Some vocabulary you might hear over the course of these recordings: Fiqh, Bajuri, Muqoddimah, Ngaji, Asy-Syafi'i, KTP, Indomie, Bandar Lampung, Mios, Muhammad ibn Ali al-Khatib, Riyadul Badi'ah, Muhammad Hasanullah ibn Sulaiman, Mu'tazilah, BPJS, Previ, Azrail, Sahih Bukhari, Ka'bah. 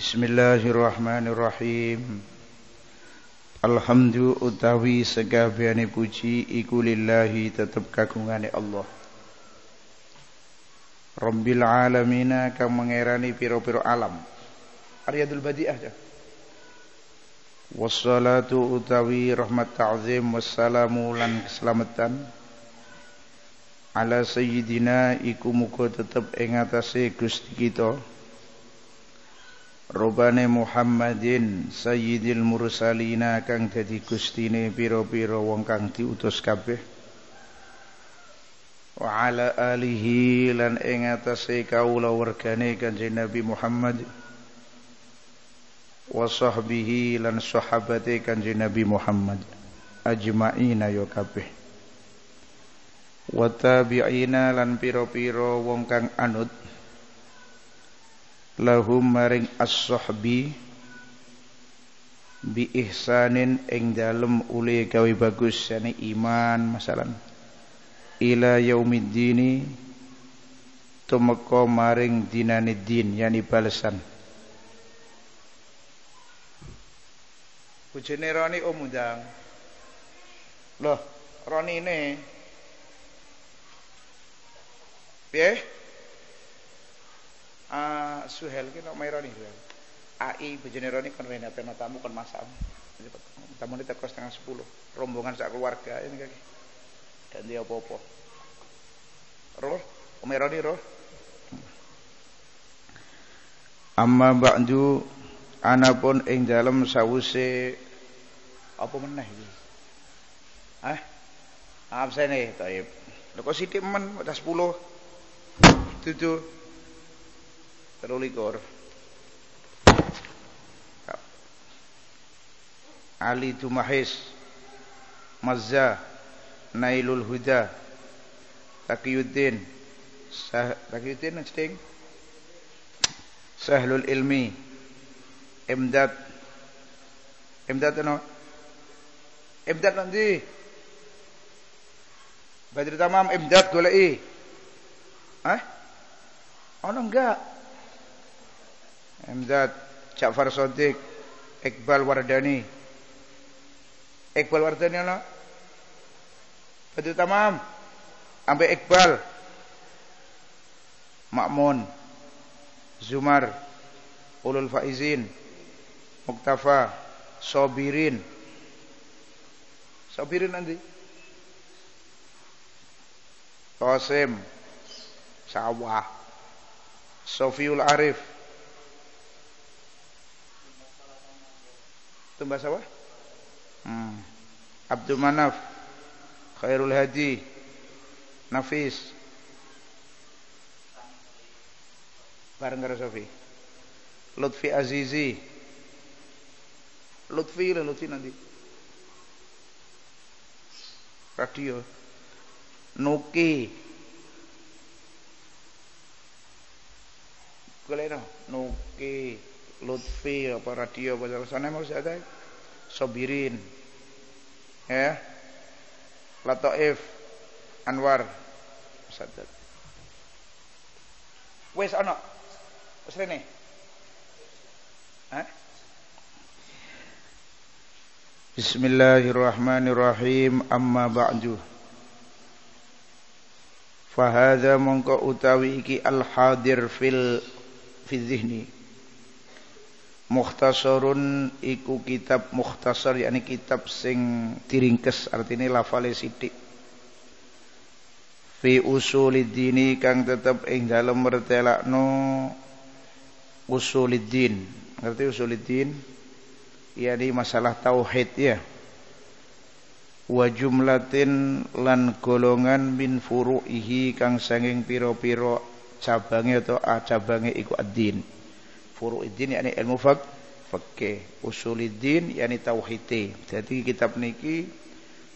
Bismillahirrahmanirrahim. Alhamdu utawi segabehane puji iku lillahi tetep kagungane Allah. Rabbil alamin kang mengerani pira-pira alam. Aryadul Badi'ah ya. Wassalatu utawi rahmat ta'zim wassalamu lan keselamatan ala sayyidina iku muga tetep ing atase Gusti kita. Robane Muhammadin sayyidil mursalina kang dadi gustine pira-pira wong kang diutus kabeh. Wa ala alihi lan ing atase kaula wargane Kanjeng Nabi Muhammad wa sahbihi lan sahabate Kanjeng Nabi Muhammad ajmaina ya kabeh. Wa tabi'ina lan pira-pira wong kang anut lahum maring as-sahbi bi ihsanin ing dalem uli gawe bagus jane iman masalan ila yaumiddin tumeka maring dinane din yani balesan bojone Roni omundang loh Ronine piye Suhel ki nek maironi Suhel. AI bojone Roni kon rene ana tamu kon masak. Tamune teko 9:30. Rombongan sak keluarga ini kaki. Dan dia apa-apa. Roh, maironi roh. Amma ba'du anapun ing dalem sawuse apa meneh iki? Hah? Absene taib. Lha kok sithik men 10. 7 terulikor Ali Dumahis Mazza Nailul Huda Taqiyuddin Taqiyuddin Sting Sahlul Ilmi Imdad no Imdad nanti Badri Tamam Imdad golei Hah? Oh no enggak Imdad, Ja'far Shadiq, Iqbal Wardani ana? Badut Tamam. Ambe Iqbal. Ma'mun. Zumar. Ulul Faizin. Muktafa, Sabirin. Sabirin nanti. Qasim. Sawah. Sofiul Arif. Tumbas apa? Abdul Manaf, Khairul Hadi, Nafis, bareng karo Sofi, Lutfi Azizi, Lutfi nanti, Radio, Nuki, Goleno, Nuki. Lutfi apa radio bahasa sana mau saya ada Sobirin ya Latoif Anwar Sadat wes ana wes rene ha Bismillahirrahmanirrahim amma ba'du fa hadza mongko utawi iki al hadir fil zihni Mukhtasarun iku kitab mukhtasar yakni kitab sing diringkes artine lafale sithik fi usuliddin kang tetep ing dalem mertelakno usuliddin ngerti usuliddin yakni masalah tauhid ya wa jumlatin lan golongan min furuihi kang sanging pira-pira cabange utawa cabange iku ad-din Furu'iddin yakni ilmu fikih, usuliddin yakni tauhid. Jadi kitab niki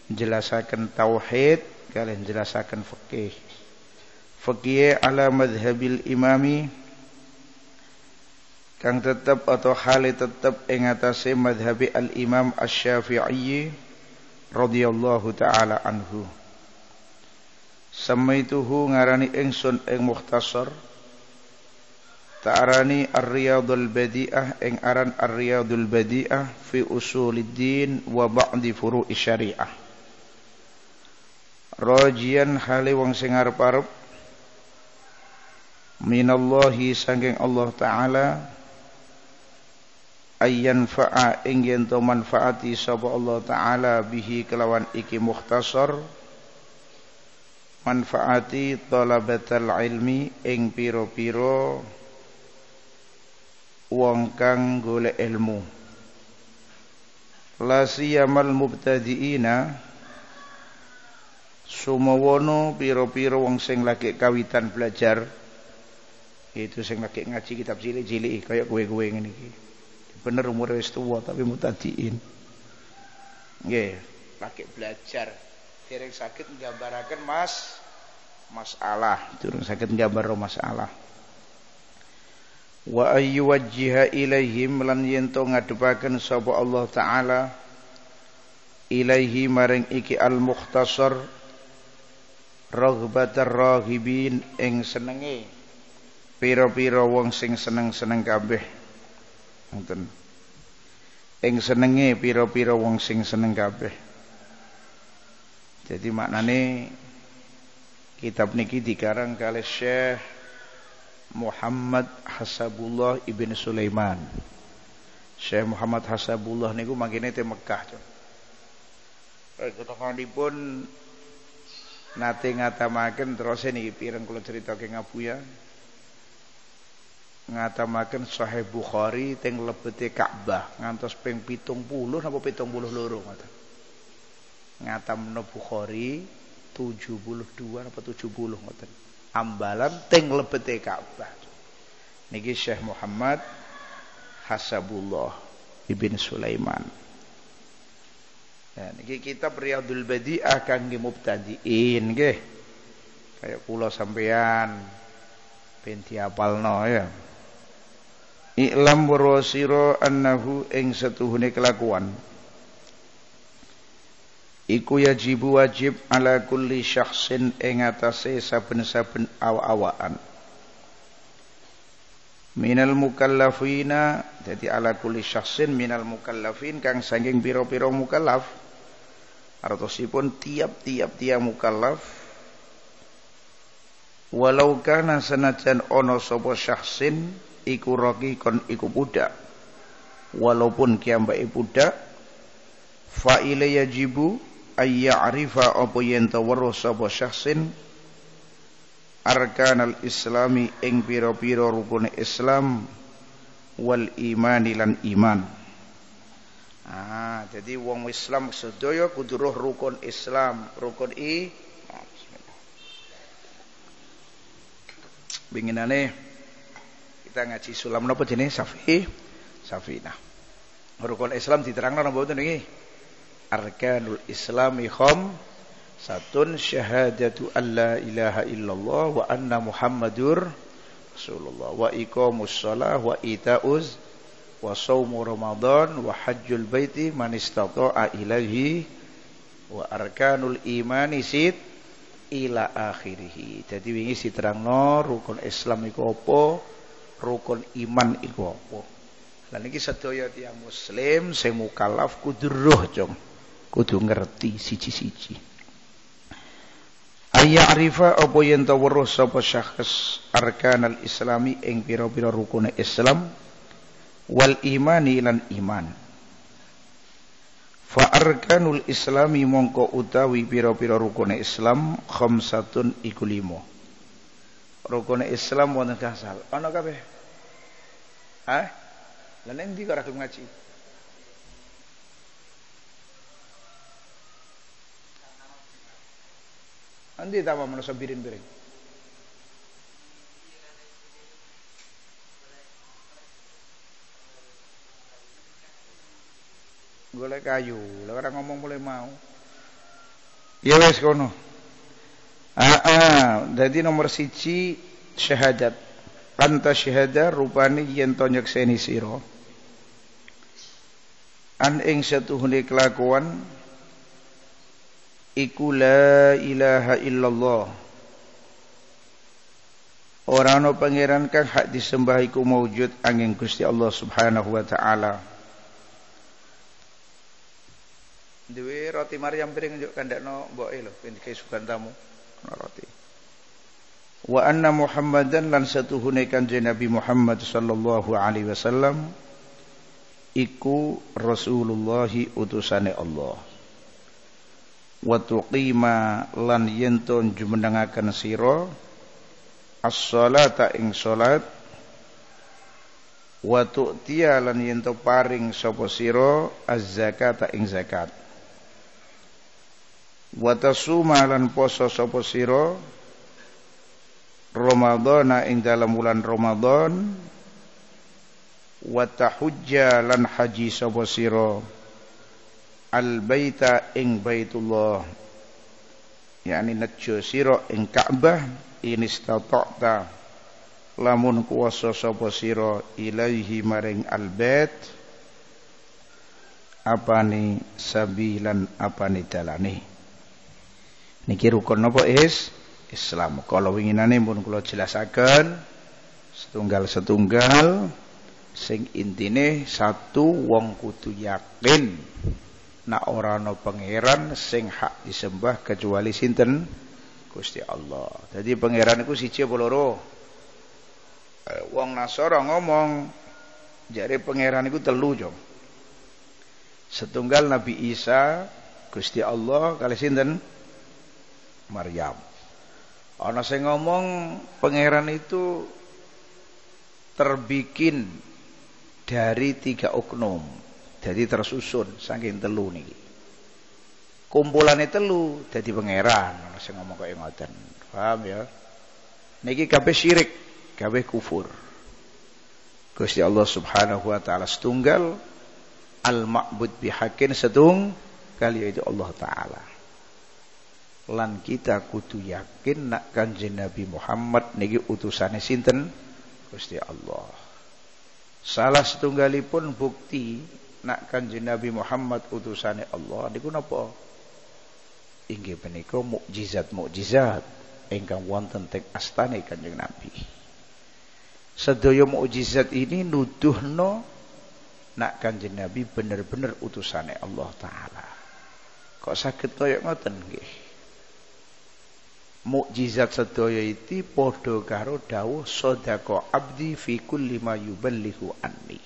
njelasaken tauhid kalian njelasaken fikih. Fikih ala madhabil imami kang tetep atau hale tetep ing atase madhabi al-Imam Asy-Syafi'i radhiyallahu taala anhu. Samaituhu ngarani ingsun ing mukhtasar Ta'arani ar-riyadul badi'ah ing aran ar-riyadul badi'ah fi usuluddin wa ba'di furu'i syariah. Rajian hale wong sing arep-arep minallahi saking Allah Ta'ala ayyan fa'a ing yen to manfaati sapa Allah Ta'ala bihi kelawan iki mukhtasar manfaati talabatul ilmi ing pira-pira wong kang golek ilmu. La siyamal mubtadiina sumawono pira-pira wong sing lagi kawitan belajar, itu sing lagi ngaji kitab cilik-cilik kaya kowe-kowe ngene iki. Bener umur wis tuwa tapi mubtadiin. Nggih, lagi belajar. Dereng sakit nggambaraken masalah, durung sakit nggambar masalah. Wa ayyuwajjiha ilaihim lan yento ngadepaken sapa Allah Ta'ala ilaihi maring iki al-mukhtasar raghbatar raghibin ing senenge pira-pira wong sing seneng-seneng kabeh ngoten ing senenge pira-pira wong sing seneng kabeh. Jadi maknane kitab niki dikarang kalih Syekh Muhammad Hasanullah ibn Sulaiman. Syekh Muhammad Hasanullah niku mangkene teng Mekah. Ketokonipun nate ngatamaken terus niki pireng kula critake ngabuya. Ngatamaken Sahih Bukhari teng lebete Ka'bah ngantos ping 70 napa 72 ngoten. Ngatamna Bukhari 72 napa 70 ngoten. Ambalan teng lebete Ka'bah. Niki Syekh Muhammad Hasanullah ibn Sulaiman. Ya, niki kitab Riyadul Badi'ah kangge mubtadiin nggih. Kaya kula sampean ben diapalno ya. I'lam warasira annahu ing setuhune kelakuan. Iku yajibu wajib ala kulli syakhsin ing atase saben-saben awa-awaan minal mukallafina. Jadi ala kulli syakhsin minal mukallafin kang saking pira-pira mukallaf, artosipun tiap-tiap tiang mukallaf, walau kana sanajan ono sapa syakhsin iku raqikon iku budak, walaupun kiambake budak, fa ila yajibu ayya'rifa apa yen tawaro sapa syakhsin arkanal islami ing pira-pira rukun Islam wal imani lan iman. Jadi wong Islam sedaya kudu roh rukun Islam, rukun binginane kita ngaji sulam napa jenenge Syafi'i, Syafi'i. Nah, rukun Islam diterangno napa mboten niki? Arkanul Islami khamsatun syahadatu alla ilaha illallah wa anna Muhammadur Rasulullah wa iqamus shalah wa itauz wa shaumu Ramadan wa hajjul baiti man istata'a ilaihi wa arkanul imani sit ila akhirih. Jadi wingi diterangno rukun Islam iku apa, rukun iman iku apa. Lan iki sedaya tiyang muslim sing mukallaf kudu roh jong, kudu ngerti siji-siji. Ayya'rifa apa yen tawruh sapa syakhs arkanal islami ing pira-pira rukun Islam wal imani lan iman. Fa arkanul islami mongko utawi pira-pira rukun Islam khamsatun iku limo. Rukun Islam wonten kasal ana kabeh. Hah? Lan endi kok ora ngaji? Nanti tambah manusia birin-birin. Golek kayu, lah orang ngomong boleh mau. Ya wes kono. Jadi nomor siji syahadat. Anta syahadat rupane yen to nyekseni sira. An ing setuhune kelakuan iku la ilaha illallah Ora ana pangeran kang hak disembah iku maujud angin Gusti Allah Subhanahu wa taala. Duwe roti Maryam piring njuk kandakno mboke lho ben kesugan tamu roti. Wa anna Muhammadan lan satuhune kanjeng Nabi Muhammad sallallahu alaihi wasallam iku Rasulullah utusane Allah. Wa tuqima lan yentun jumenengaken sira as-salata ing salat wa tu'tiya lan yen to paring sapa sira az-zakata ing zakat wa tasuma lan poso sapa sira Ramadhana ing dalam bulan Ramadhan wa tahujja lan haji sapa sira al-baita ing Baitullah yakni najjo sira ing Ka'bah inistata'ta lamun kuwasa sapa sira ilaihi maring albait apani sabilan apani dalane niki rukun napa Islam kala winginane mun kula jelasaken setunggal-setunggal sing intine satu wong kudu yakin nek ora ana pangeran sing hak disembah kecuali sinten Gusti Allah. Jadi pangeran iku siji apa loro? Wong Nasara ngomong jare pangeran iku telu, Jong. Setunggal Nabi Isa, Gusti Allah, kali sinten? Maryam. Ana sing ngomong pangeran itu terbikin dari tiga oknum. Jadi tersusun saking telu niki. Kumpulannya telu jadi pangeran, saya ngomong kaya ngoten, paham ya? Niki kabeh syirik, kabeh kufur. Gusti Allah Subhanahu wa taala setunggal, al-ma'bud bihakin setunggal yaitu Allah taala. Lan kita kudu yakin nak kanjeng Nabi Muhammad niki utusane sinten? Gusti Allah. Salah setunggalipun bukti nak kanjeng Nabi Muhammad utusane Allah niku napa? Inggih menika mukjizat-mukjizat ingkang wonten teng astane Kanjeng Nabi. Sedaya mukjizat ini nuduhno nek Kanjeng Nabi bener-bener utusane Allah taala. Kok saged kaya ngoten nggih? Mukjizat sedaya iki padha karo dawuh sadaqa abdi fi kulli ma yuballighu anni.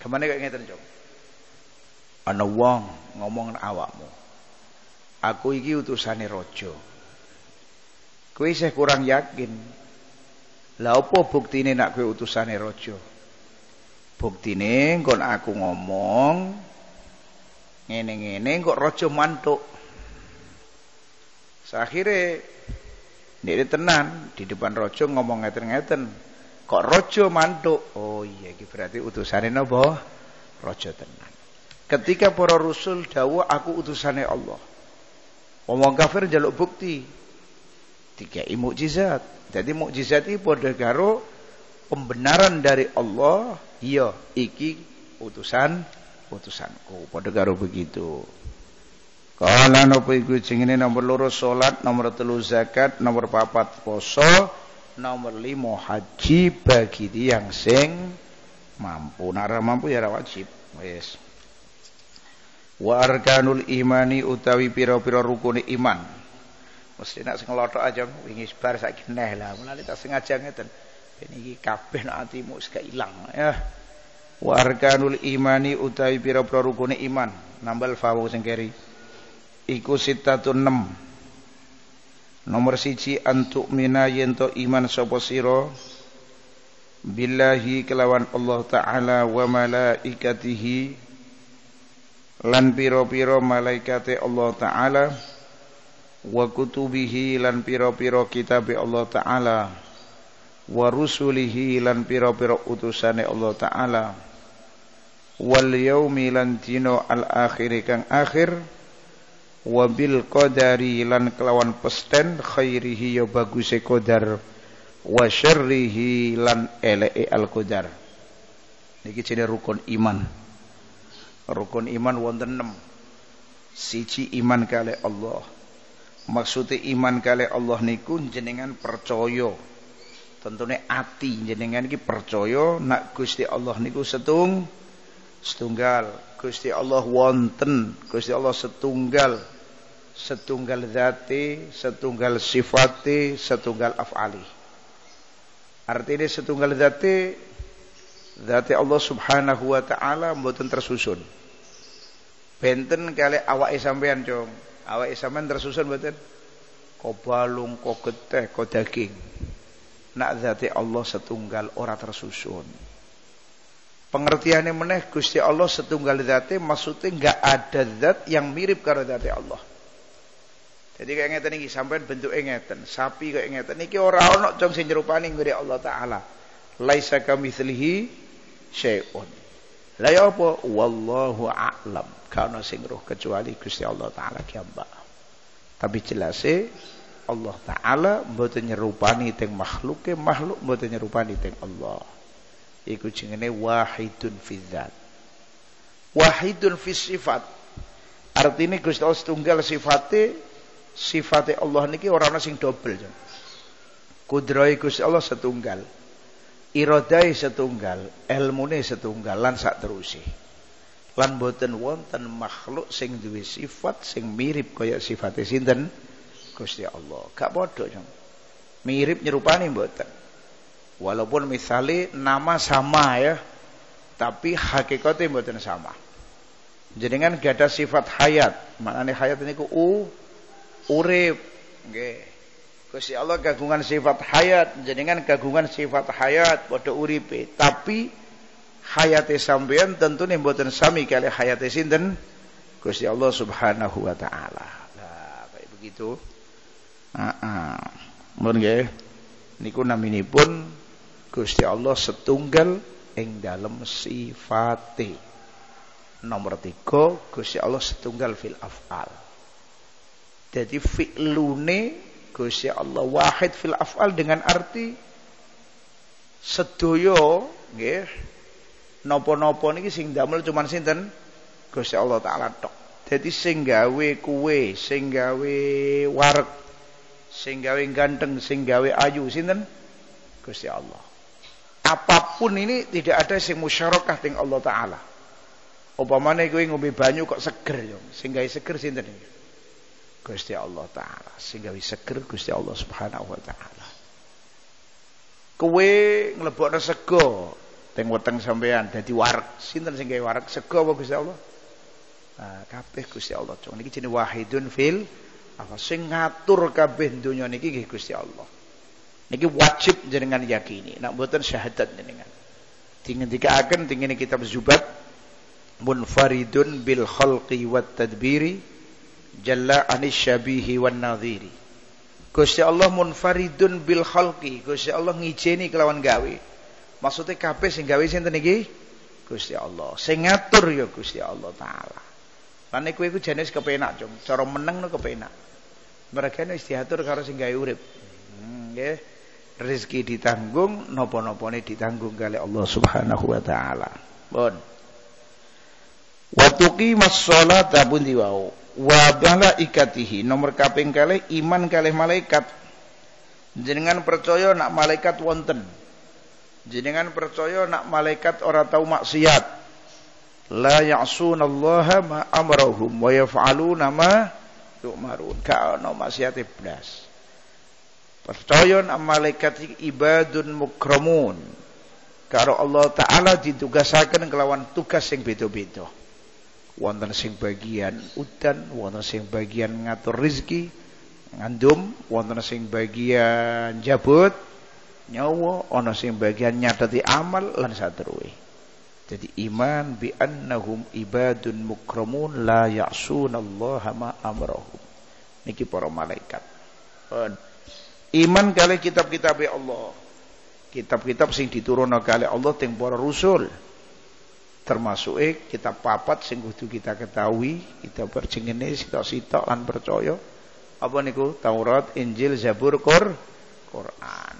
Kamane kaya ngeten, Jong. Ana wong ngomong nang awakmu. Aku iki utusane raja. Kowe isih kurang yakin. Lah apa buktine nek kowe utusane raja? Buktine kon aku ngomong ngene-ngene kok raja mantuk. Sakhire ndek tenan di depan raja ngomong ngeten-ngeten. Kok raja mantuk? Oh iya iki berarti utusane napa? Raja tenan. Ketika para rasul dawuh aku utusane Allah. Wong kafir njaluk bukti tiga mukjizat. Jadi mukjizat iki padha karo pembenaran dari Allah, iya iki utusanku. Padha karo begitu. Kala napa iku jenenge nomor 2 salat, nomor 3 zakat, nomor 4 puasa, nomor 5 haji bagi tiyang sing mampu. Nek ora mampu ya ora wajib. Wis. Wa arkanul imani utawi pira-pira rukune iman. Mesti nek sing nglothok aja wingi bar saiki neh lah. Mulane tak sengaja ngeten. Ben iki kabeh nek atimu wis gak ilang ya. Wa arkanul imani utawi pira-pira rukune iman. Nambal fawu sing keri. Iku sitatun 6. Nomor 1 antuk mina yen to iman sapa sira billahi kelawan Allah taala wa malaikatihi lan pira-pira malaikate Allah taala wa kutubihi lan pira-pira kitabe Allah taala wa rusulihi lan pira-pira utusane Allah taala wal yaumi lan dina al akhir kang akhir wa bil qadari lan kelawan pesten khairihi ya baguse qadar wa syarrihi lan eleke al qadar niki jenenge rukun iman. Rukun iman wonten 6. Siji iman kalih Allah, Maksudnya iman kali Allah niku jenengan percaya. Tentunya ati jenengan iki percaya nak Gusti Allah niku setunggal. Gusti Allah wonten, Gusti Allah setunggal. Setunggal zati, setunggal sifati, setunggal af'ali. Artinya setunggal zati Allah subhanahu wa ta'ala mboten tersusun. Benten kali awake sampean, Cung. Awake sampean tersusun mboten? Ko balung, ko geteh, ko daging. Nak zati Allah setunggal ora tersusun. Pengertiannya meneh Gusti Allah setunggal zati maksudnya enggak ada zat yang mirip karo zati Allah. Jadi kayak ngeten iki sampean bentuke ngeten, sapi kayak ngeten iki ora ana jong sing nyerupani ngene Allah taala. Laisa kamitslihi syai'un. Lah ya apa? Wallahu a'lam. Kana sing roh kecuali Gusti Allah taala ki amba. Tapi jelase Allah taala mboten nyerupani teng makhluke, makhluk mboten nyerupani teng Allah. Iku jenenge wahidun fi dzat. Wahidun fi sifat. Artine Gusti Allah setunggal sifate. Sifatnya Allah niki ora ana sing dobel. Kudrahe Gusti Allah setunggal. Iradai setunggal, ilmune setunggal lan sakteruse. Lan boten wonten makhluk sing duwe sifat sing mirip kaya sifate sinten? Gusti Allah. Gak padha, Jong. Mirip nyerupani mboten. Walaupun misale nama sama ya, tapi hakikate mboten sama. Jenengan gak ada sifat hayat. Maknane hayat niku urip, nggih. Gusti Allah kagungan sifat hayat, jenengan kagungan sifat hayat padha uripe, tapi hayate sampeyan tentune mboten sami kali hayate sinten? Gusti Allah Subhanahu wa taala. Nah, kayak begitu. Heeh. Mun nggih. Niku naminipun Gusti Allah setunggal ing dalem sifate. Nomor 3, Gusti Allah setunggal fil af'al. Jadi fi'lune Gusti Allah wahid fil af'al dengan arti sedoyo nggih napa-napa niki sing damel cuman sinten Gusti Allah taala tok. Dadi sing gawe kuwe, sing gawe wareg, sing gawe ganteng, sing gawe ayu sinten Gusti Allah. Apapun ini tidak ada sing musyarakah teng Allah taala. Upamane kowe ngombe banyu kok seger yo, sing gawe seger sinten iki? Gusti Allah taala sehingga wis seger Gusti Allah Subhanahu wa taala. Kowe nglebokno sego teng weteng sampean dadi wareg. Sinten sing gawe wareg? Sego apa Gusti Allah? Nah, kabeh Gusti Allah. Niki jenenge wahidun fil apa sing ngatur kabeh donya niki nggih Gusti Allah. Niki wajib jenengan yakini. Nek mboten syahadat jenengan. Dingendikaaken teng kitab Zubat munfaridun bil khalqi wat tadbiri jalla anisyabihi wan nadhiri. Gusti Allah munfaridun bil khalqi. Gusti Allah ngijeni kelawan gawe. Maksudnya kabeh sing gawe sinten iki? Gusti Allah. Sing ngatur ya Gusti Allah taala. Lan niku iku jenis kepenak, Cung. Cara meneng niku kepenak. Mergane wis diatur karo sing gawe urip. Nggih. Rezeki ditanggung, napa-napane ditanggung kali Allah Subhanahu wa taala. Bon. Wa tuqimus sholata bundi wau. Wa malaikatihi nomor kaping kalih iman kalih malaikat. Jenengan percaya nak malaikat wonten. Jenengan percaya nak malaikat ora tau maksiat. La ya'sunallaha ma amrahum wa yaf'aluna ma yu'marun. Ka ono maksiat iblas. Percaya nak malaikat ibadun mukramun. Karo Allah taala ditugasaken kelawan tugas sing beda-beda. Wonten sing bagian udan, wonten sing bagian ngatur rezeki, ngandum, wonten sing bagian jabut nyawa, ana sing bagian nyatati amal lan saterusé. Jadi iman bi annahum ibadun mukramun la ya'sunallaha ma amrahum. Niki para malaikat. Iman kali kitab-kitabe Allah. Kitab-kitab sing diturunake kali Allah teng para rasul. Termasuk kitab papat sing kudu kita ketahui, kita berjengene sitok-sitok lan percaya. Apa niku? Taurat, Injil, Zabur, Quran.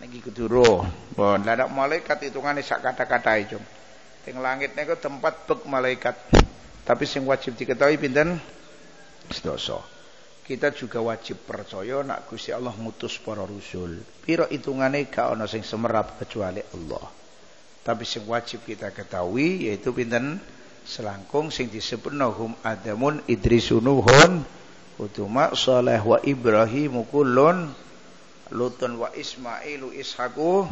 Niki kudu roh. Bon, lha nek malaikat hitungane sak kata-katae, Jung. Teng langit niku tempat bek malaikat. Tapi sing wajib diketahui pinten? Sedasa. kita juga wajib percaya nak Gusti Allah ngutus para rusul. Piro hitungane gak ana sing semerap kecuali Allah. Tapi sing wajib kita ketahui yaitu pinten selangkung sing disebutna hum adamun idrisunuhun utuma saleh wa ibrahimu kullun lutun wa ismailu ishaku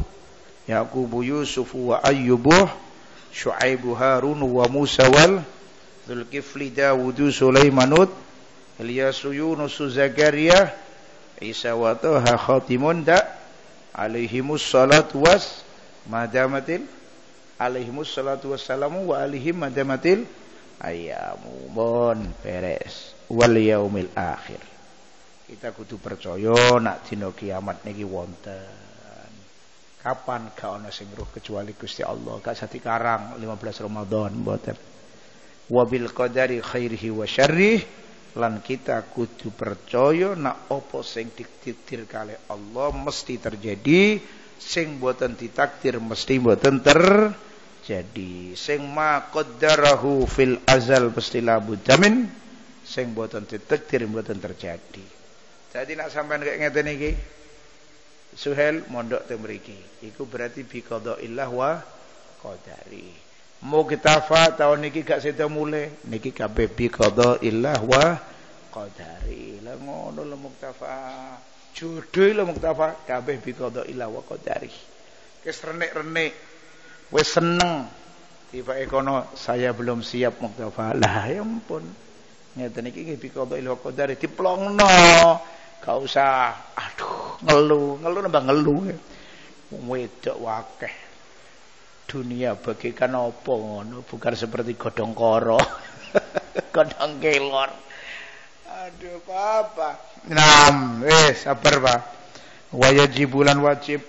yaqubu yusufu wa ayyubuh syuaibu harun wa musa wal Zulkifli Dawudu Sulaimanut Ilyasu Yunusu Zakaria Isa wa Toha Khatimun da Alihimus salatu was Madamatil Alihimus salatu wassalamu wa alihim madamatil ayamu bon peres wal yaumil akhir. Kita kudu percaya nak dina kiamat niki wonten. Kapan gak ana sing ruh kecuali Gusti Allah. Gak sati karang 15 Ramadan mboten. Wabil qadari khairihi wa syarrih lan kita kudu percaya nak apa sing ditakdir kali Allah mesti terjadi, sing boten ditakdir mesti boten terjadi, sing ma qaddarahu fil azal mesti labud jamin, sing boten ditakdir boten terjadi. Jadi nak sampean kaya ngeten iki Suhel mondok teng mriki iku berarti bi qadaillah wa qadari. Mau kita fa tahun niki gak sedo mulai niki kabeh bi qadaillah wa qadari. Lah ngono lho muktafa. Judul lho muktafa kabeh bi qadaillah wa qadari. Wis renek-renek. Wis seneng. Tiba kono saya belum siap muktafa. Lah ya ampun. Ngeten iki nggih bi qadaillah wa qadari diplongno. Gak usah aduh ngeluh, ngeluh nambah ngeluh. Wong wedok wakeh. Dunia bagikan apa ngono bukan seperti godhong koro godhong kelor aduh papa nam sabar Pak wayajibulan wajib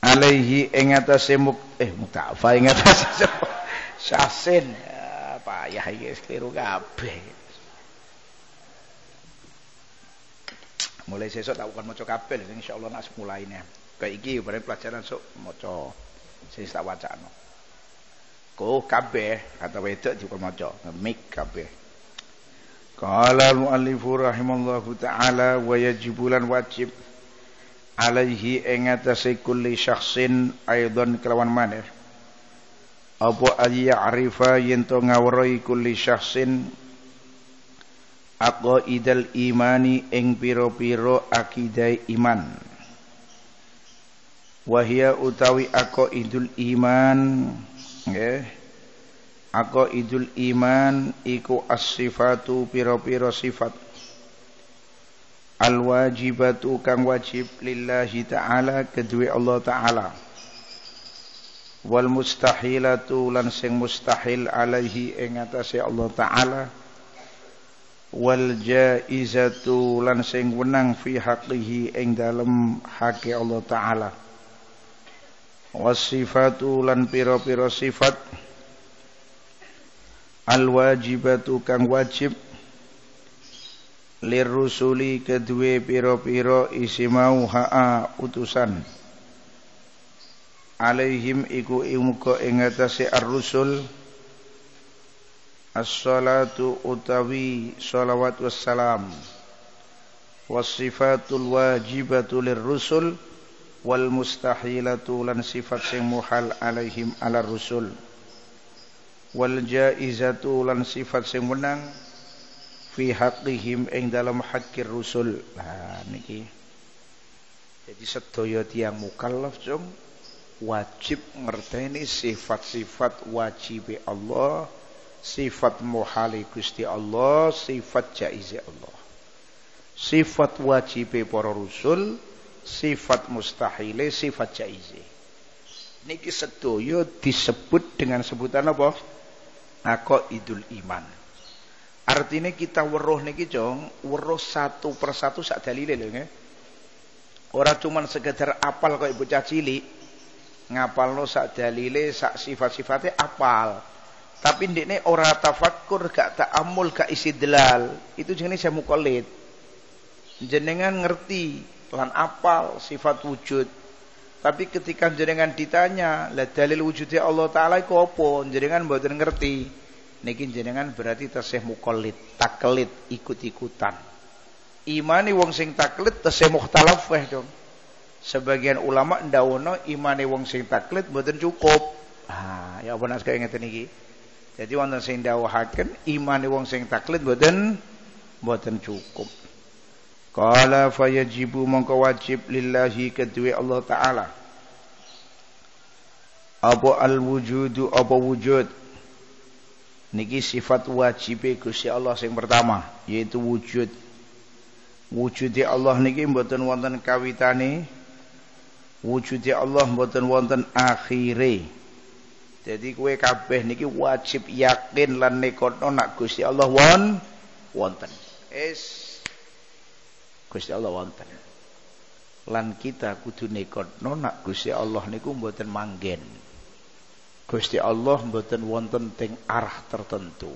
alaihi ing atase muktafa ing atase sasin payah iki keliru kabeh mulai sesuk tak kon maca kabeh insyaallah nak mulaine kayak iki bareng pelajaran sok maca sing tak wacana ko kabeh kata wedok juga maca mik kabeh qala al-muallif rahimallahu taala wa yajibulan wajib alaihi ing atase kulli syakhsin aidan kelawan maneh apa ayarifa yen to ngawruhi kulli syakhsin aqidal imani ing pira-pira akidah iman. Wahia utawi aqidul iman nggih aqidul iman iku as-sifatu pira-pira sifat al-wajibatu kang wajib lillahi ta'ala kedue Allah ta'ala wal mustahilatu lan sing mustahil alaihi ing atase Allah ta'ala wal jaizatu lan sing wenang fi haqqihi ing dalem haqi Allah ta'ala wasifatu lan pira-pira sifat alwajibatu kang wajib lirrusuli kedue pira-pira isimau ha'a utusan alaihim iku imuka ing atase ar-rusul as-salatu utawi shalawat wassalam wasifatul wajibatu lirrusul wal mustahilatu lan sifat sing muhal alaihim ala rusul wal jaizatu lan sifat sing menang fi haqqihim ing dalam haqqir rusul. Nah niki jadi sedaya tiyang mukallaf jung wajib ngerteni sifat-sifat wajibe Allah, sifat muhali Gusti Allah, sifat jaize Allah, sifat wajibe para rusul, sifat mustahile, sifat jaize. Niki sedoyo disebut dengan sebutan apa? Aqidul iman. Artinya kita weruh niki jong, weruh satu persatu sak dalile lho nggih. Ora cuman sekedar apal kaya bocah cilik, ngapalno sak dalile, sak sifat-sifate apal. Tapi ndekne ora tafakkur, gak ta'amul, gak istidlal. Itu jenenge saya mukallid. Jenengan ngerti lan apal sifat wujud, tapi ketika jenengan ditanya lah dalil wujudnya Allah Ta'ala iku apa, jenengan mboten ngerti. niki jenengan berarti tasih muqallid, taklid, ikut-ikutan. Imane wong sing taklid tasih mukhtalaf weh dong. Sebagian ulama ndawono imane wong sing taklid mboten cukup. Ah, ya apa naskah ngeten niki. Jadi wonten sing ndawuhaken imane wong sing taklid mboten cukup. Qala fayajibu mongko wajib lillahi kedue Allah taala. Apa al-wujudu apa wujud? Niki sifat wajibe Gusti Allah sing pertama yaitu wujud. Wujude Allah niki mboten wonten kawitane. Wujude Allah mboten wonten akhire. Jadi kowe kabeh niki wajib yakin lan nekono nak Gusti Allah wonten. Gusti Allah wonten. Lan kita kudu nekono nak Gusti Allah niku mboten manggen. Gusti Allah mboten wonten teng arah tertentu.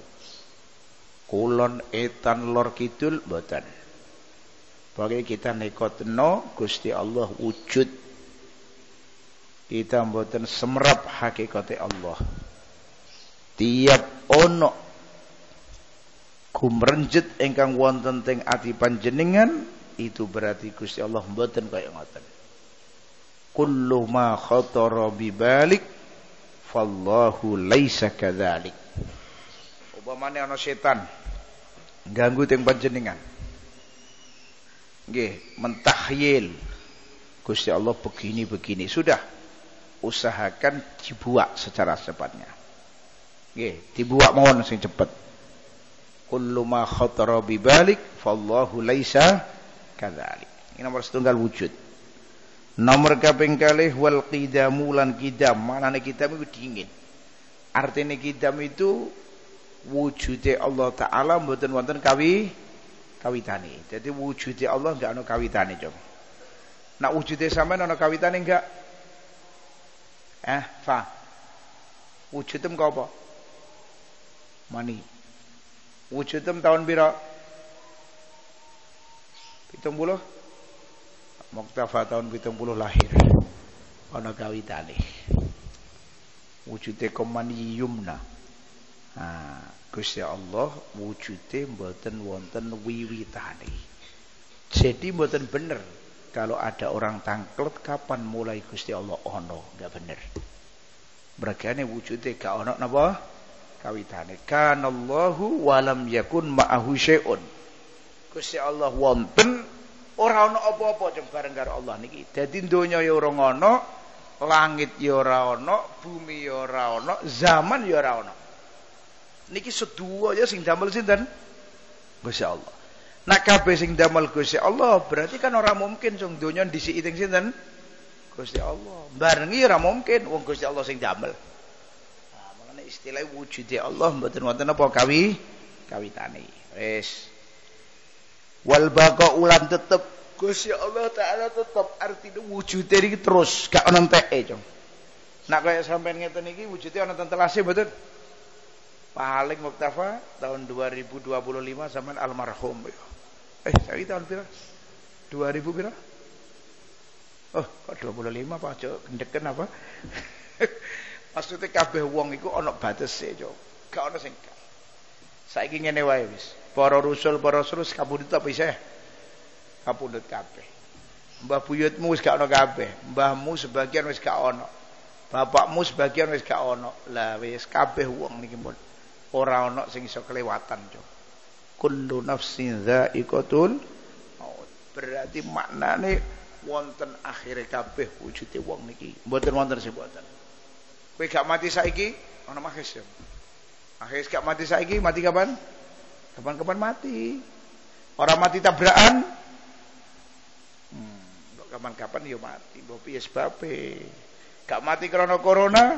Kulon etan lor kidul mboten. Bagi kita nekotno Gusti Allah wujud. Kita mboten semrap hakikate Allah. Tiap ono kumrenjet ingkang wonten teng ati panjenengan itu berarti Gusti Allah mboten kaya ngoten. Kullu ma khatara bi balik fallahu laisa kadzalik. Upamane ana setan ganggu teng panjenengan. Nggih, mentahyil Gusti Allah begini-begini. Sudah usahakan dibuak secara cepatnya. Nggih, dibuak mawon sing cepet. Kullu ma khatara bi balik fallahu laisa kadzalik. Ini nomor setunggal wujud. Nomor kaping kalih wal qidamu lan qidam. Manane qidam itu dingin. Artine qidam itu wujude Allah taala mboten wonten kawitane. Jadi wujude Allah enggak ana kawitane, Cok. Nek wujude sampean ana kawitane enggak? Fa. Wujudem kok apa? Mani. Wujudem tahun pira? 70. Muktafa tahun 70 lahir. Ana kawitane. Wujude komani yumna. Ah, Gusti Allah wujude mboten wonten wiwitane. Jadi mboten bener kalau ada orang tangklet kapan mulai Gusti Allah ono, enggak bener. Berkane wujude gak ono napa? Kawitane. Kanallahu walam yakun ma'ahu syai'un. Gusti Allah wonten ora ana apa-apa jeng bareng karo Allah niki. Dadi donya ya ora ana, langit ya ora ana, bumi ya ora ana, zaman ya ora ana. Niki seduwa ya sing damel sinten? Gusti Allah. Nek kabeh sing damel Gusti Allah, berarti kan ora mungkin jeng donya disiki teng sinten? Gusti Allah. Barengi ora mungkin wong Gusti Allah sing damel. Nah, makane istilah wujude Allah mboten wonten apa kawitane. Wis wal baqa ulan tetep Gusti Allah taala tetep artine wujude iki terus gak ana enteke, Cung. Nek kaya sampean ngeten iki wujude ana tentelase mboten? Paling muktafa tahun 2025 sampean almarhum. Saiki tahun pira? 2000 pira? Oh, kok 25 Pak Cuk, gendeken apa? Maksudnya kabeh wong iku ana batese, Cung. Gak ana sing gak. Saiki ngene wae wis. Para rusul kabudut apa isih? Kabudut kabeh. Mbah buyutmu wis gak ono kabeh, mbahmu sebagian wis gak ono. Bapakmu sebagian wis gak ono. Lah wis kabeh wong niki pun ora ono sing iso kelewatan, Cuk. Kullu nafsin dha'iqatul maut. Berarti maknane wonten akhire kabeh wujude wong niki. Mboten wonten sing mboten. Kowe gak mati saiki ono makhis, Cuk. Makhis gak mati saiki, mati kapan? Kapan-kapan mati. Orang mati tabrakan. Kapan-kapan ya mati. Bopi ya sebabe. Gak mati krono corona.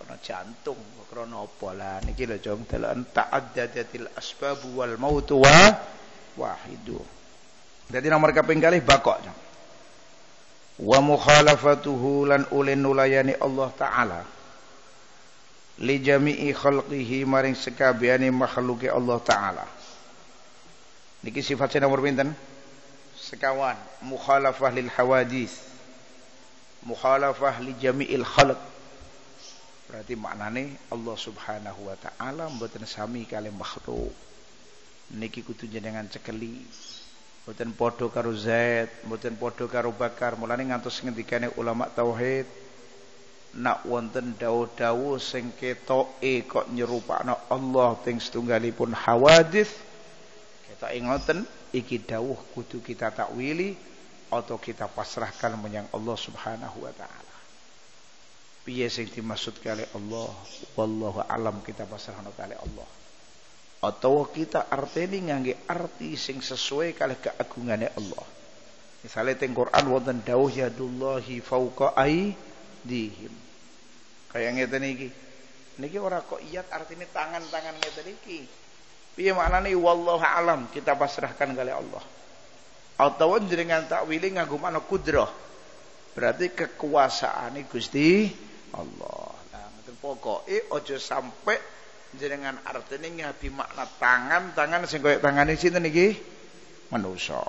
Krono jantung. Krono apa lah. Niki lho jong. Ta'addadatil asbabu wal mautu wa wahidu. Jadi nomor kaping kalih bakok. Wa mukhalafatuhu lan ulin nulayani Allah Ta'ala. Li jami'i khalqihi maring sekabehane makhluke Allah taala. Niki sifatnya nomor pinten? Sekawan, mukhalafah lil hawadis. Mukhalafah li jami'il khalq. Berarti maknane Allah Subhanahu wa taala mboten sami kalih makhluk. Niki kudu jenengan cekeli. Mboten padha karo Zaid, mboten padha karo Bakar. Mulane ngantos ngendikane ulama tauhid, nak wonten dawuh-dawuh sing ketoke kok nyerupakna Allah ping setunggalipun hawadits. Ketoke ngoten, iki dawuh kudu kita takwili atau kita pasrahkan menyang Allah Subhanahu wa taala. Piye sing dimaksud kali Allah, wallahu alam, kita pasrahno kali Allah. Atau kita arteni ngangge arti sing sesuai kali keagungane Allah. Misale teng Quran wonten dawuh yadullahi fauqa aydihim. Kaya ngeten iki. Niki ora kok iyat artine tangan-tangan ngeten iki. Piye maknane wallahu alam, kita pasrahkan kali Allah. Atau jenengan takwili nganggo makna kudrah. Berarti kekuasaane Gusti Allah. Nah, mboten pokoke aja sampai jenengan artine ngabi makna tangan-tangan sing koyo tangane sinten iki? Manusa.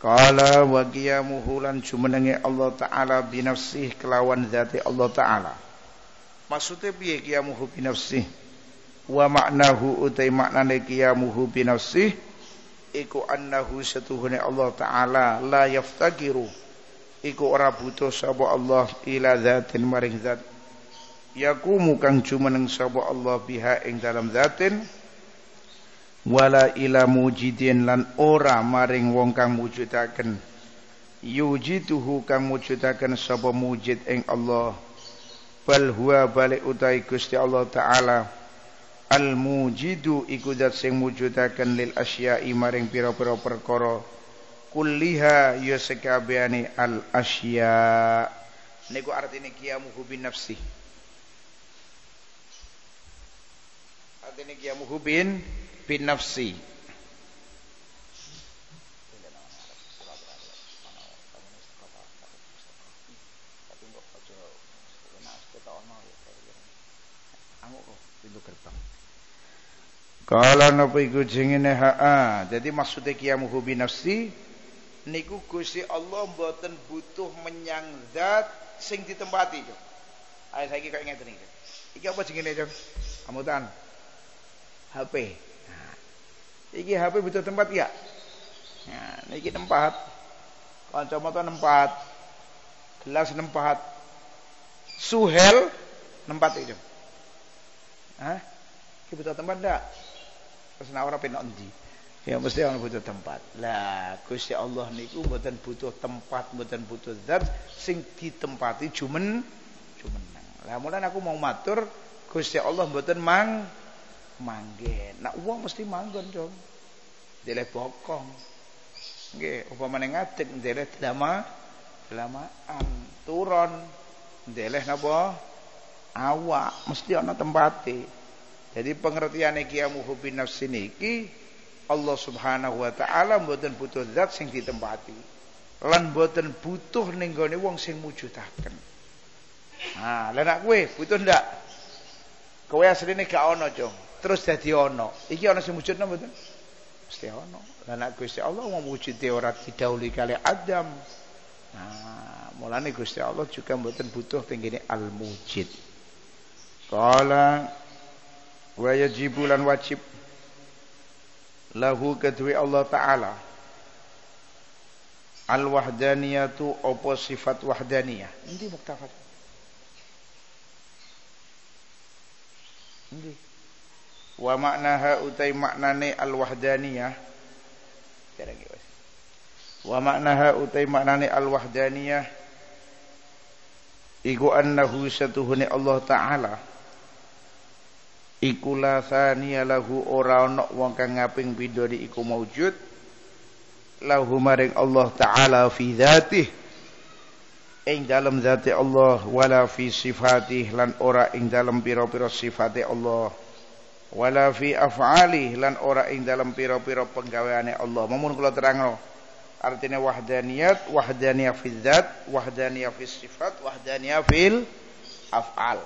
Qala wa qiyamuhu, lan jumenenge Allah taala binafsih, kelawan zati Allah taala. Maksude piye qiyamuhu binafsih? Wa ma'nahu, utai maknane qiyamuhu binafsih iku annahu satuhune Allah taala la yaftakiru, iku ora butuh sapa Allah ila zatin maring zat, yakumu kang jumeneng sapa Allah biha ing dalam zatin, wala ila mujidin, lan ora maring wong kang mujudaken, yujiduhu kang mujudaken sapa mujid ing Allah, bal huwa balik utai Gusti Allah taala al mujidu, iku zat sing mujudaken lil asya'i maring pira-pira perkara kulliha yasakabiani al asya. Niku artine qiyamuhu bin nafsi. Artine qiyamuhu bin nafsi. Kala napa iku jengene haa. Jadi maksudnya qiyamuhu bin nafsi niku Gusti Allah mboten butuh menyang zat sing ditempati. Ayo saiki kok ngeten iki. Iki apa jenenge, Cok? Amutan. HP. Nah, iki HP butuh tempat ya? Nah, niki tempat. Kacamata tempat. Gelas tempat. Suhel tempat iki. Hah? Iki butuh tempat ndak? Terus nek ora penak ndi? Ya mesti orang butuh tempat. Lah Gusti Allah niku mboten butuh tempat, mboten butuh zat sing ditempati jumeneng. Lah mulane aku mau matur Gusti Allah mboten manggen. Nek wong mesti manggon, Dong. Deleh bokong. Nggih, upamane ngadeg deleh delamaan, turun deleh napa? Awak mesti ana tempate. Jadi pengertiane qiyamuhu bin nafsi niki Allah Subhanahu wa taala mboten butuh zat sing ditempati, lan mboten butuh ning gone wong sing mujudaken. Nah, lan kowe butuh ndak? Kowe asline gak ono, Cung, terus dadi ono. Iki ono sing wujudna mboten? Mesti ono. Lan Gusti Allah mewujudi ora didhawuhi kali Adam. Nah, mulane Gusti Allah juga mboten butuh tenggene al-mujid. Qala wa yajibu, lan wajib lahu kedui Allah taala al wahdaniyatu, apa sifat wahdaniyah. Endi muktafat? Endi? Wa maknaha, utai maknane al wahdaniyah. Terangke wis. Wa maknaha, utai maknane al wahdaniyah iku annahu satuhune Allah taala iku la saniya lahu, ora ana wong kang ngaping pindho iku maujud lahu maring Allah taala fi dzatih, ing dalem zati Allah, wala fi sifatih, lan ora ing dalem pira-pira sifate Allah, wala fi af'alih, lan ora ing dalem pira-pira penggaweane Allah. Mamun kula terangno artine wahdaniyat, wahdaniyah fi dzat, wahdaniyah fi sifat, wahdaniyah fil af'al.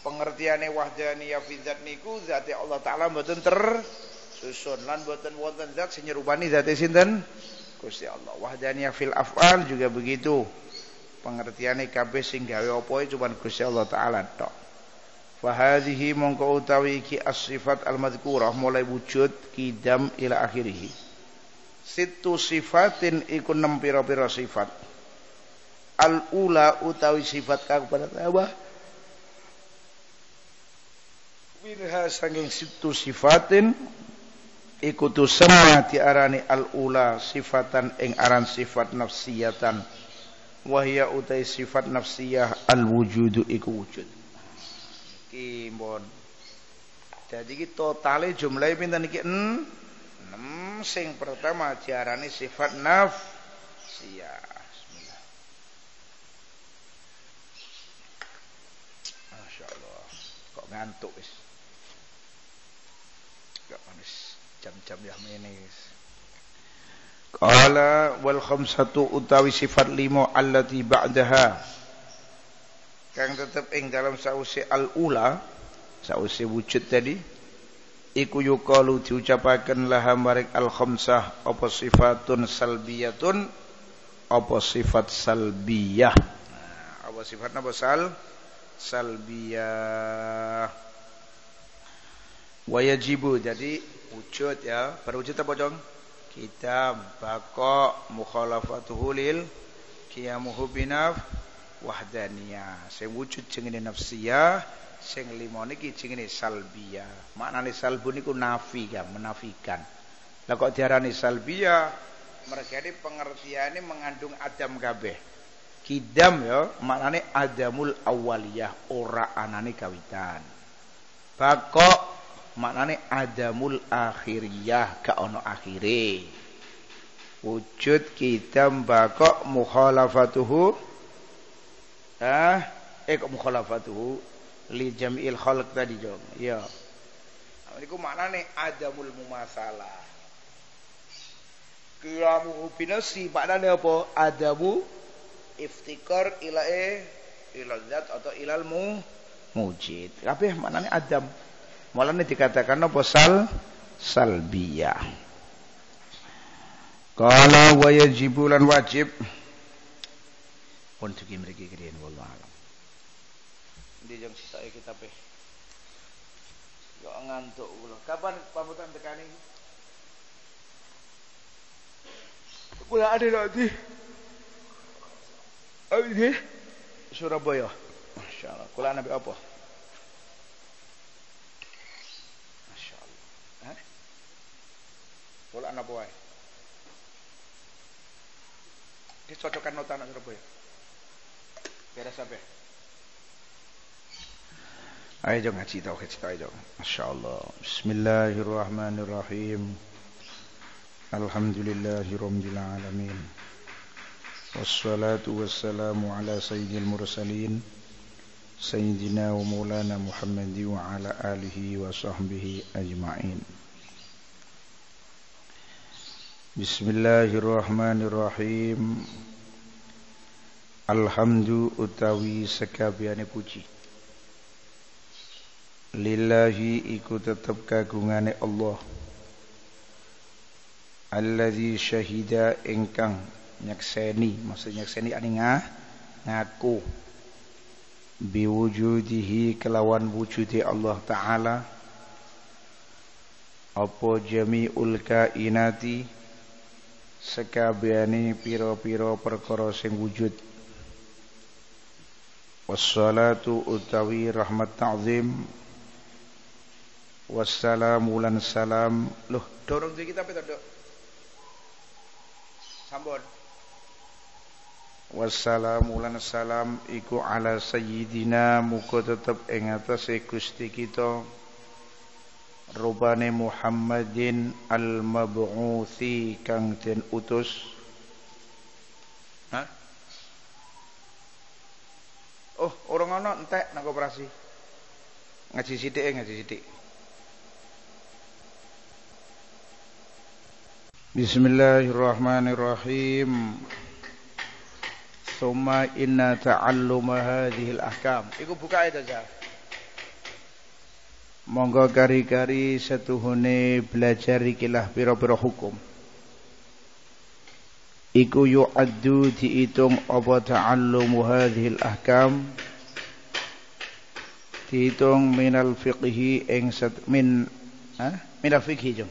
Pengertiane wahdaniyah fi dzat niku zati Allah taala mboten tersusun, lan mboten wonten zat sing nyerupani zati sinten? Gusti Allah. Wahdaniyah fil af'al juga begitu. Pengertiane kabeh sing gawe apa cuman Gusti Allah taala tok. Fahadihi mongko utawi iki as-sifat al-madhkurah mulai wujud kidam ila akhirih. Situ sifatin iku 6 pira-pira sifat. Al-ula utawi sifat kang pertama. Minha sanging situ sifatin iku tu sama diarani al-ula sifatan ing aran sifat nafsiyatan. Wahya utai sifat nafsiyah al-wujudu iku wujud. Kimbon. Jadi ki totale jumlahe pinten iki 6. Sing pertama diarani sifat nafsiyah. Bismillah. Masyaallah. Kok ngantuk wis. Kok wis jam-jam ya mene wis. Qala wal khamsatu utawi sifat 5 allati ba'daha. Kang tetep ing dalam sausi al-ula, sausi wujud tadi, iku yukalu diucapakan laha marik al-khamsah, apa sifatun salbiyatun, apa sifat salbiyah. Nah, apa sifatnya apa salbiyah. Wayajibu, jadi wujud ya, berwujud apa dong? Kita bakok mukhalafatuhu lil qiyamuhu binaf wahdaniyah. Sing wujud jenenge nafsiyah, sing limo niki jenenge salbiyah. Maknane salbu niku nafi ya, menafikan. Lah kok diarani salbiyah? Mergane pengertiane mengandung adam kabeh. Kidam ya, maknane adamul awwaliyah, ora anane kawitan. Bakok maknane adamul akhiriyah, gak ono akhire. Wujud kidam bakok mukhalafatuhu mukhalafatuhu li jam'il khalq tadi jom. Ya. Niku maknane adamul mumasalah. Kiamu binasi maknane apa? Adamu iftikar ila zat atau ilal mujid. Kabeh maknane adam. Mulane dikatakan apa salbiyah. Qala wa yajibulan wajib pun juga mereka keren wallah alam. Dia jangan sisa kita peh. Kau ngantuk pula. Kapan pambutan tekani? Pula ada nanti. Abis Surabaya. Masya Allah. Kula nabi apa? Masya Allah. Kula anak buai. Dia cocokkan nota anak Surabaya. Beres sampai. Ayo jangan cerita ayo. Masyaallah. Bismillahirrahmanirrahim. Alhamdulillahirabbil alamin. Wassalatu wassalamu ala sayyidil mursalin sayyidina wa maulana Muhammad wa ala alihi wa sahbihi ajmain. Bismillahirrahmanirrahim. Alhamdu utawi sekabiane puji lillahi iku tetep kagungane Allah allazi syahida ingkang nyakseni, maksudnya nyakseni ane ngaku biwujudihi kelawan wujudi Allah Ta'ala apa jami'ul kainati sekabiane pira-pira perkara sing wujud. Wassalatu utawi rahmat ta'zim wassalamu lan salam. Loh, dorong diri kita pita dok sambon. Wassalamu lan salam iku ala sayyidina muka tetep ing atase Gusti kita rubane Muhammadin al-mab'uthi kang den utus. Hah? Oh, orang ana entek nang koperasi. Ngaji sithik. Bismillahirrahmanirrahim. Tsumma inna ta'alluma hadhil ahkam. Iku bukae to, Jah. Monggo kari-kari setuhune belajar ikilah pira-pira hukum. Iku yu'addu diitung apa ta'allumu hadhil ahkam dihitung minal fiqhi ing minal fiqhi jung.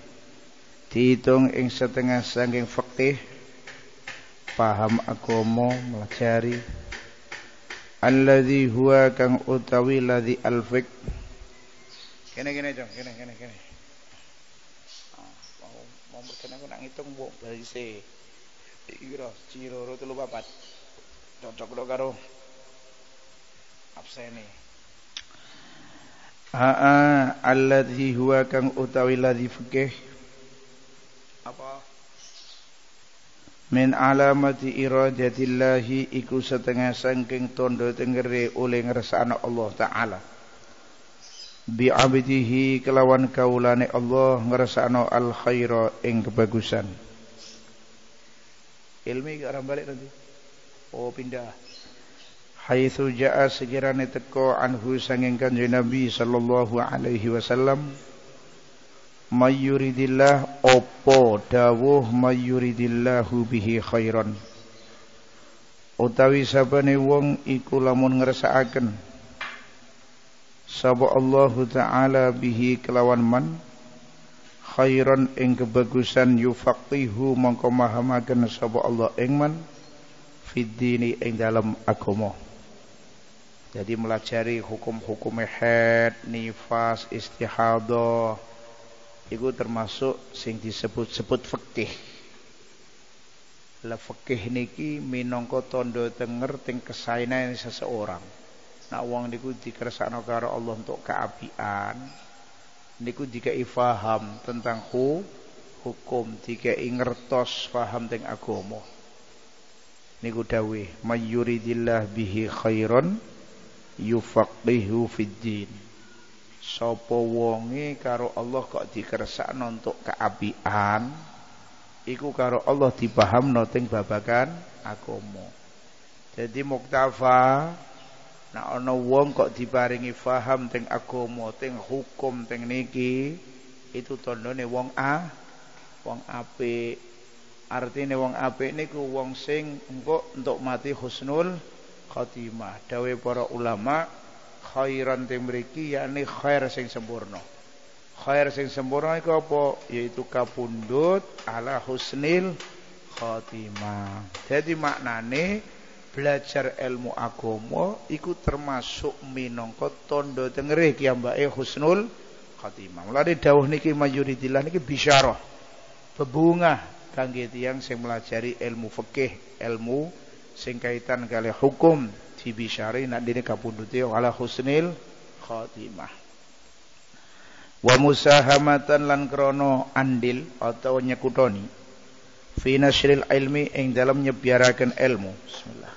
Dihitung ing setengah saking fiqih, paham agama, melajari. Alladzi huwa kang utawi ladzi al-fiqh. Kene-kene jung, kene-kene. Mau kene aku nak ngitung mbok bali se. Iki ro 1 2 3 4. Cocok do karo absene. Aa alladhi huwa kang utawi ladhi fikih apa min alamati iradatillahi iku setengah saking tondo tenggere oleh ngersakna Allah Ta'ala bi abdihi kelawan kaulane Allah ngersakna al khaira ing kebagusan ilmi gak orang balik nanti oh pindah haitsu jaa sekirane teko anhu sanging kanjeng Nabi sallallahu alaihi wasallam mayyuridillah opo dawuh mayyuridillahu bihi khairan utawi sabane wong iku lamun ngresakaken sapa Allah Ta'ala bihi kelawan man khairan ing kebagusan yufaqihu mongko mahamaken sapa Allah ing man fid dini ing dalam agama. Jadi melajari hukum-hukum haid, nifas, istihadah itu termasuk sing disebut-sebut fikih. Lah fikih niki minangka tandha tenger teng kesaenan seseorang. Nek wong niku dikersakno karo Allah untuk keapian, niku dikai faham tentang hukum, dikai ngertos faham teng agama. Niku dawuh mayyuridillah bihi khairan yufaqihu fid din. Sapa wonge karo Allah kok dikersakno entuk keapian, iku karo Allah dipahamno teng babagan agama. Jadi muktafa nek ana wong kok diparingi paham teng agama, teng hukum, teng niki, itu tandane wong apik. Artine wong apik niku wong sing engko entuk mati husnul khatimah. Dawe para ulama khairan temriki yakni khair sing sempurna. Khair sing sempurna iku apa? Yaitu kapundhut ala husnil khatimah. Jadi maknane belajar ilmu agama iku termasuk minangka tandha tengerih kiyambake husnul khatimah. Mulane dawuh niki mayyuridillah niki bisyarah bebungah kangge tiyang sing melajari ilmu fikih, ilmu sing kaitan kali hukum dibisyari nak dene kapundhute ala husnil khatimah wa musahamatan lan krana andil atau nyekutoni fi nasril ilmi ing dalam nyebiaraken ilmu. Bismillah.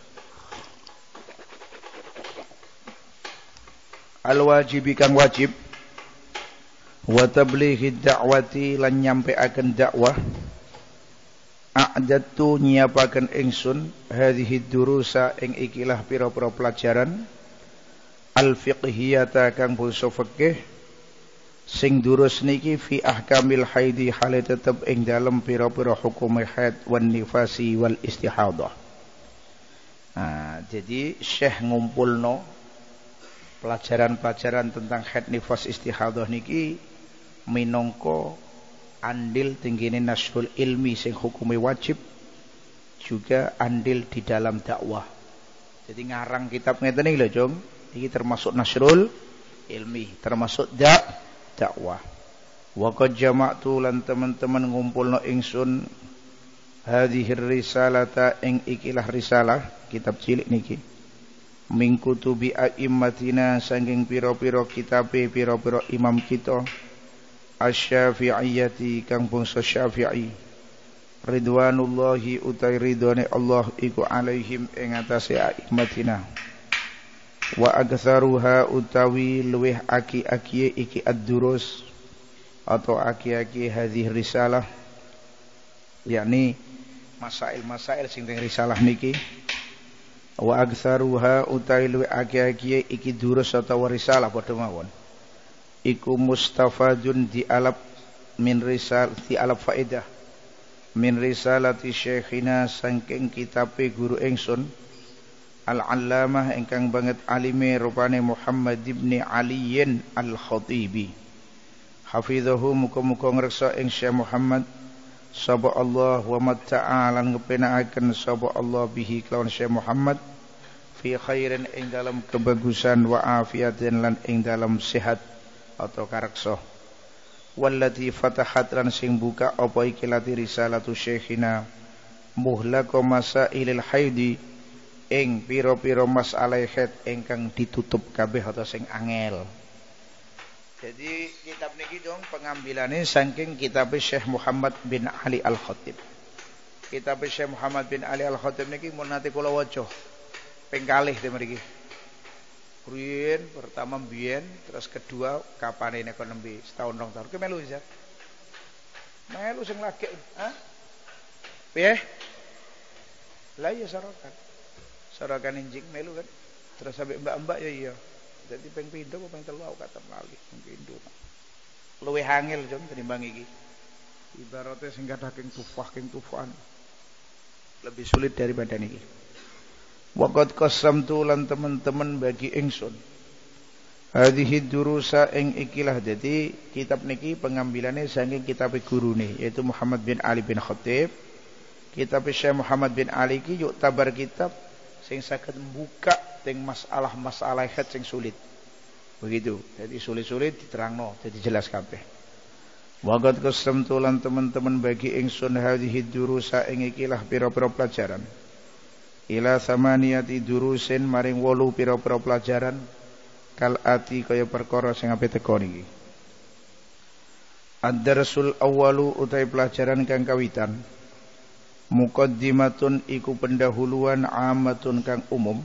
Al wajibi kang wajib wa tablighi da'wati lan nyampeaken dakwah. A'dadtu nyiapaken ingsun hadhihi durusa ing ikilah pira-pira pelajaran al-fiqhiyata kang basa fikih sing durus niki fi ahkamil haidhi hale tetep ing dalem pira-pira hukum haid wan nifasi wal istihadah. Nah, jadi Syekh ngumpulno pelajaran-pelajaran tentang haid, nifas, istihadah niki minangka andil tinggine nasrul ilmi sing hukume wajib, juga andil di dalam dakwah. Jadi ngarang kitab ngeten iki lho, Jung. Iki termasuk nasrul ilmi, termasuk dakwah. Wa qad jama'tu lan teman-teman ngumpulno ingsun hadhihir risalata ing ikilah risalah kitab cilik niki. Min kutubi a'immatina saking pira-pira kitabe pira-pira imam kita. Asy-Syafi'iyyati kang bangsa Syafi'i ridwanullahi utai ridwane Allah iku alaihim ing atase a'immatina wa aktsaruha utawi luweh aki-aki iki ad-durus atau aki-aki hadhihi risalah yakni masail-masail sing teng risalah niki wa aktsaruha utai luweh aki-aki iki durus atau risalah padha mawon iku mustafadun dialab min risal dialab faedah min risalati syekhina saking kitabe guru ingsun al-allamah ingkang banget alime rupane Muhammad ibn Ali al-Khatib. Hafizahu muka-muka ngreksa ing Syekh Muhammad sapa Allah wa matta'a lan ngepenakaken sapa Allah bihi kelawan Syekh Muhammad fi khairin ing dalam kebagusan wa afiatin lan ing dalam sehat atau kareksa. Wallati fatahat lan sing buka apa iki lati risalatu syekhina muhlaqa masailil haidi ing pira-pira masalah haid ingkang ditutup kabeh atau sing angel. Jadi kitab niki dong pengambilane saking kitab Syekh Muhammad bin Ali al-Khatib. Kitab Syekh Muhammad bin Ali al-Khatib niki mun nate kula waca ping kalih ten mriki. Ruyen pertama mbiyen terus kedua kapane nek nembe setahun rong tahun ke melu ya. Melu sing lagi, ha? Piye? Lah ya sarakan. Sarakan enjing melu kan. Terus sampai mbak-mbak ya iya. Jadi ping pindho apa ping telu aku katem lali ping pindho. Luwih angel jong tenimbang iki. Ibarate sing kadhaking tufah king tufan. Lebih sulit daripada niki. Waqad qasamtu lan teman-teman bagi ingsun hadhihi durusa ing ikilah. Jadi kitab niki pengambilane saking kitab gurune yaitu Muhammad bin Ali bin Khatib. Kitab Syekh Muhammad bin Ali ki yuk tabar kitab sing saged mbuka teng masalah-masalah haid sing sulit. Begitu. Jadi sulit-sulit diterangno, jadi jelas kabeh. Waqad qasamtu lan teman-teman bagi ingsun hadhihi durusa ing ikilah pira-pira pelajaran ila samaniyati durusin maring 8 pira-pira pelajaran kal ati kaya perkara sing ape teko niki. Ad-darsul awwalu utai pelajaran kang kawitan muqaddimatun iku pendahuluan amatun kang umum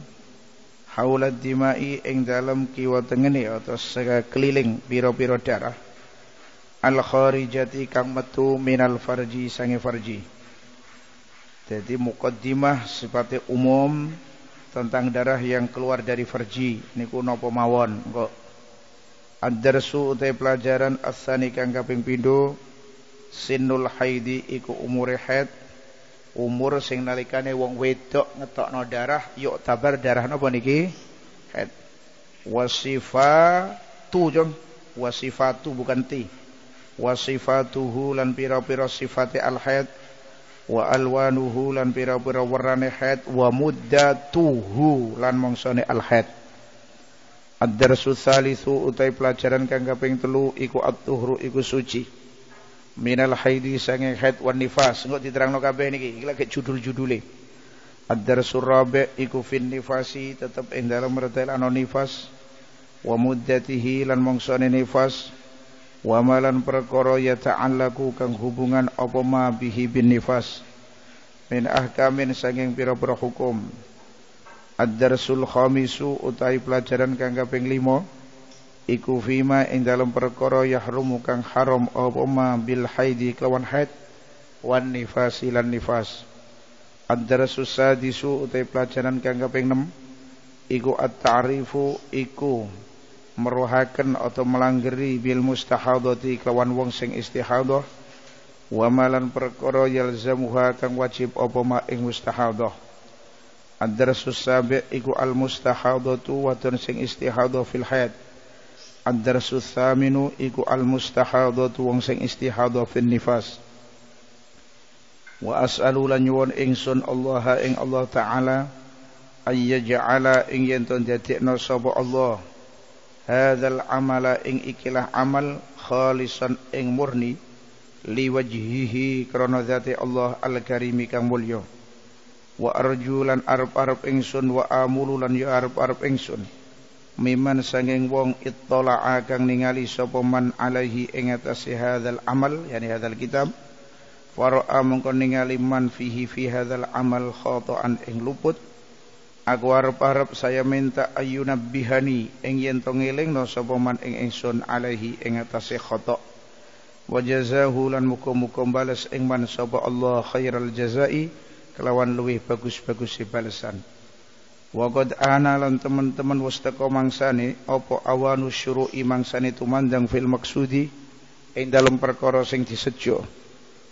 haulad dimai ing dalem kiwa tengene atau sekeliling pira-pira darah al-kharijati kang metu minal farji sange farji. Jadi mukaddimah sifatnya umum tentang darah yang keluar dari farji niku napa mawon engko. Ad-darsu utai pelajaran as-sani kang kaping pindho sinul haidi iku umure haid. Umur sing nalikane wong wedok ngetokno darah yuk tabar darah napa niki haid. Wasifatu jong wasifatu bukan ti. Wasifatuhu lan pira-pira sifate al-haid wa alwanuhu lan pira-pira warnane haid wa muddatuhu lan mongsone al-haid. Ad-darsu tsalitsu utai pelajaran kang kaping 3 iku at-tuhru iku suci minal haidi sange haid wan nifas. Engko diterangno kabeh niki iki lagi judul-judule. Ad-darsu rabi iku fin nifasi tetep ing dalem retel ana nifas wa muddatihi lan mongsone nifas wa malan perkara yata'allaku kang hubungan apa ma bihi bin nifas min ahkamin sanging pira-pira hukum. Ad-darsul khamisu utai pelajaran kang kaping 5 iku fima ing dalem perkara yahrumu kang haram apa ma bil haidi kawan haid wan nifas lan nifas. Ad-darsus sadisu utai pelajaran kang kaping 6 iku at-ta'rifu iku meruhaken atau melanggeri bil mustahadati kelawan wong sing istihadah wa malan perkara yalzamuha kang wajib apa ma ing mustahadah. Ad-darsus sabi iku al mustahadatu wa tun sing istihadah fil haid. Ad-darsus tsaminu iku al mustahadatu wong sing istihadah fil nifas. Wa as'alu lan yuwun ingsun Allah ing Allah taala ay yaj'ala ing yen ton dadekno sapa Allah hadzal amala ing ikilah amal khalisan ing murni liwajhihi krana zati Allah al-karimi kang mulya. Wa arjulan arab-arab ingsun wa amululan ya arab-arab ingsun miman sanging wong ittala'a kang ningali sapa man alaihi ing atase hadzal amal yani hadzal kitab fara'a mongko ningali man fihi fi hadzal amal khata'an ing luput. Aku harap-harap saya minta ayunabbihani ing yen to ngelingno sapa man ing ingsun alaihi ing atase khata. Wa jazahu lan muka-muka balas ing man sapa Allah khairal jazai kelawan luwih bagus-bagus balasan. Wa qad ana lan teman-teman wastaka mangsane apa awanu syuru'i mangsane tumandang fil maksudi ing dalem perkara sing disejo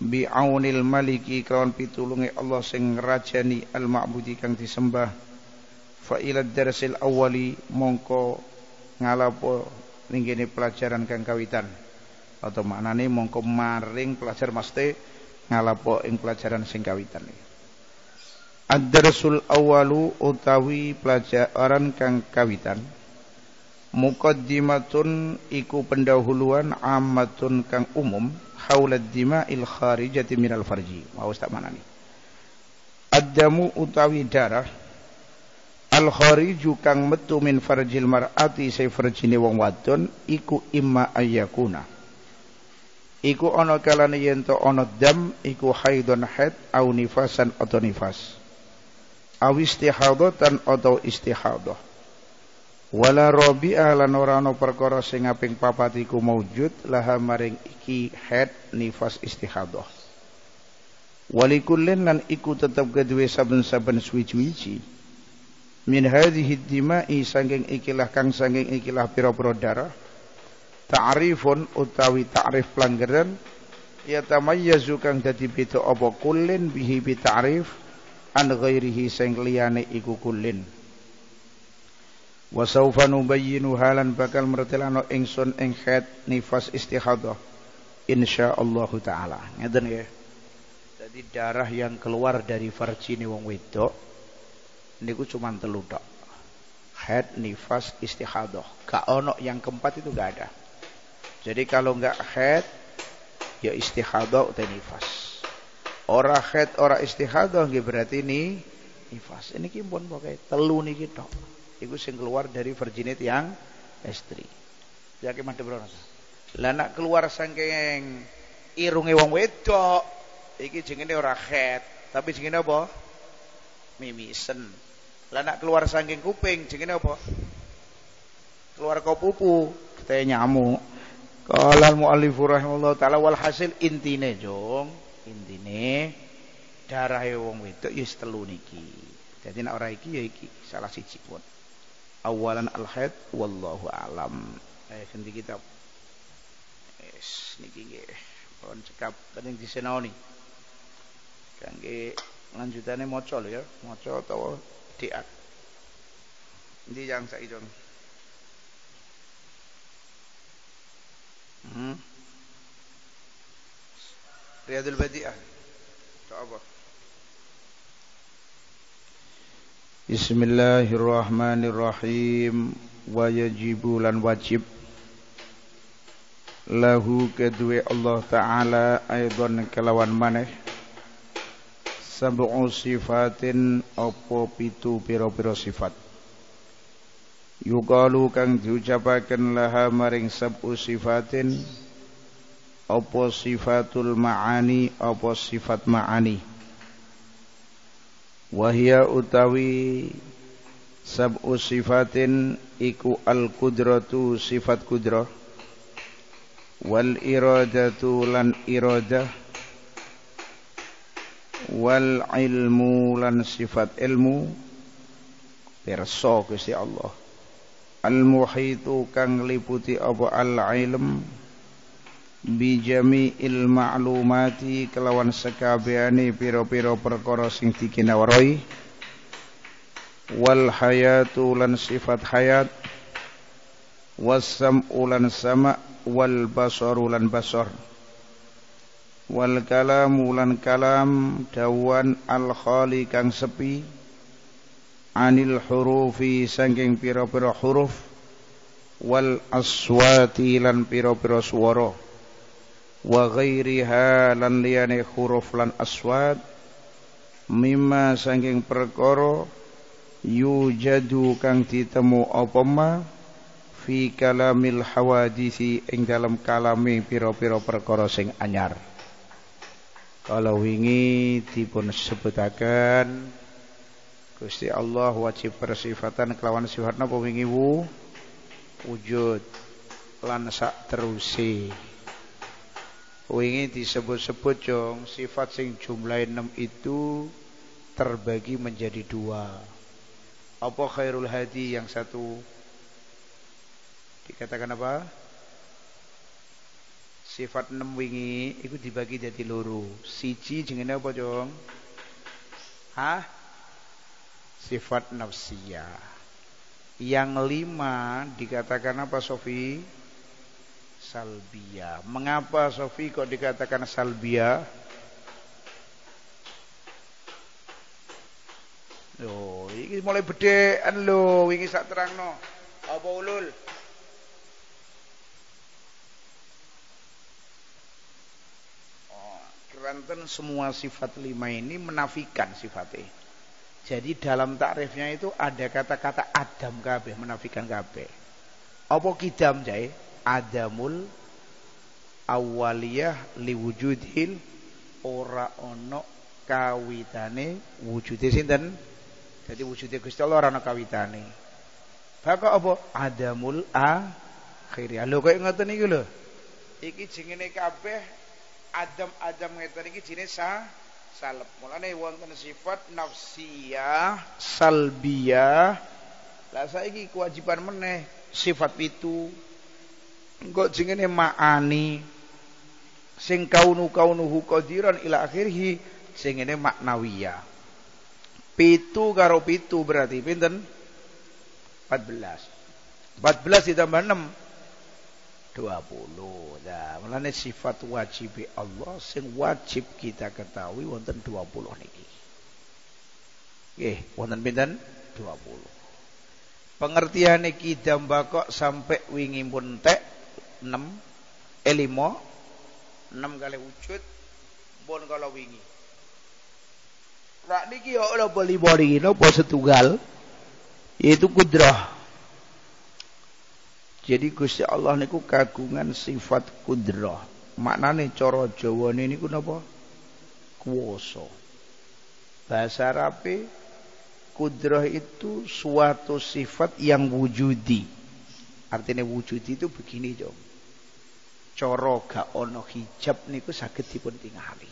bi'aunil maliki kelawan pitulunge Allah sing ngrajani al-ma'budi kang disembah. fa ila darsil awwali mongko ngalapo ninggene pelajaran kang kawitan atau maknane mongko maring pelajar mesti ngalapo ing pelajaran sing kawitan. Ad-darsul awwalu utawi pelajaran kang kawitan muqaddimatun iku pendahuluan ammatun kang umum haulad dima'il kharijati minal farji. Mau tak manani ad-damu utawi darah al khariju kang metu min farjil mar'ati say farjine wong wadon iku imma ayyakuna iku ana kalane yen to ana dam iku haidun haid au nifasan atau nifas aw istihadatan atau istihadah wala rabi'a lan ora ana perkara sing kaping papat iku maujud laha maring iki haid nifas istihadah walikullin lan iku tetep kedue saben-saben suwi-suwi min hadhihi dima'i sanging ikilah kang sanging ikilah pira-pira darah ta'rifun utawi ta'rif pelanggaran ya tamayyazu kang dadi beda apa kullin bihi bi ta'rif an ghairihi sing liyane iku kullin. Wasaufa nubayyinu halan bakal mertelano ingsun ing haid nifas istihadah insyaallah taala. Ngeten nggih. Dadi darah yang keluar dari farjine wong wedok niku cuman telu tok. Haid nifas istihadah. Gak ono yang keempat itu gak ada. Jadi kalau enggak haid ya istihadah atau nifas. Ora haid ora istihadah nggih berarti ini nifas. Ini kimpun pokoke telu niki tok. Iku sing keluar dari virginit yang estri. Jake madhep ora. Lah nak keluar saking irunge wong wedok, iki jenenge ora haid, tapi jenenge apa? Mimisen. Lah nak keluar saking kuping jenenge apa? Keluar ke pupu, kete nyamuk. Qala al-muallif rahimahullah taala wal hasil intine, Jung. Intine darahe wong wedok ya telu niki. Dadi nak ora iki ya iki salah siji pun. Awalan al-haid wallahu alam. Ayo ganti kitab. Yes, niki nggih. Pon cekap kening disenaoni. Kangge lanjutane maca lho ya, maca utawa diat. Endi yang saiki dong. Riyadul Badi'ah. Coba. Bismillahirrahmanirrahim. Wa yajibu lan wajib lahu kedue Allah Ta'ala aydan kelawan maneh sab'u sifatin apa pitu pira-pira sifat yuqalu kang diucapaken laha maring sab'u sifatin apa sifatul ma'ani apa sifat ma'ani wahia utawi sab'u sifatin iku al-qudratu sifat qudrah wal iradatu lan iradah wal ilmu lan sifat ilmu pirsa Gusti Allah al-muhitu kang liputi apa al-ilm bi jami'il ma'lumati kelawan sekabehane pira-pira perkara sing dikinawarahi wal hayatu lan sifat hayat was-sam'u lan sama' wal basaru lan basar wal kalamu lan kalam dawan al khali kang sepi anil hurufi saking pira-pira huruf wal aswati lan pira-pira swara wa ghairiha lan liyane huruf lan aswat mimma saking perkara yujadu kang ditemu apa ma fi kalamil hawadisi ing dalam kalame pira-pira perkara sing anyar. Kalau wingi dipun sebutaken Gusti Allah wajib persifatan kelawan sifat napa wingi wujud lan sak teruse. Wingi disebut-sebut jong sifat sing jumlah 6 itu terbagi menjadi 2. Apa khairul hadi yang satu dikatakan apa? Sifat 6 wingi itu dibagi jadi loro. Siji jenenge apa jong? sifat nafsiyah. Yang lima dikatakan apa Sofi? Salbiyah. Mengapa Sofi kok dikatakan salbiyah? Loh, ini mulai bedekan loh, ini sak terangno. Apa ulul? Keranten semua sifat lima ini menafikan sifatnya. Jadi dalam takrifnya itu ada kata-kata adam kabeh, menafikan kabeh. Apa kidam jai? Adamul awwaliyah liwujudil ora ono kawitane wujude sinten. Jadi wujude Gusti Allah ora ono kawitane. Bakal apa? Adamul akhiriyah. Lho kaya ngoten iki lho. Iki jenenge kabeh adam-adam ngeten iki jenis salep. Mulane wonten sifat nafsiyah, salbiyah. Lah saiki kewajiban meneh sifat pitu. Engko jenenge maani. Sing kaunu-kaunuhu qadiran ila akhirih jenenge maknawiyah. Pitu karo pitu berarti pinten? 14. 14 ditambah 6 20. Nah, mulane sifat wajib Allah sing wajib kita ketahui wonten 20 niki. Nggih, wonten pinten? 20. Pengertiane kidam bakok sampai wingi pun tek 6 5 6 kali wujud pun kala wingi. Rak niki yo ora bali bali napa setunggal yaitu kudrah. Jadi Gusti Allah niku kagungan sifat kudrah. Maknane cara Jawane niku napa? Kuwasa. Bahasa Arabe kudrah itu suatu sifat yang wujudi. Artinya wujudi itu begini, Jom. Cara gak ana hijab niku saged dipun tingali.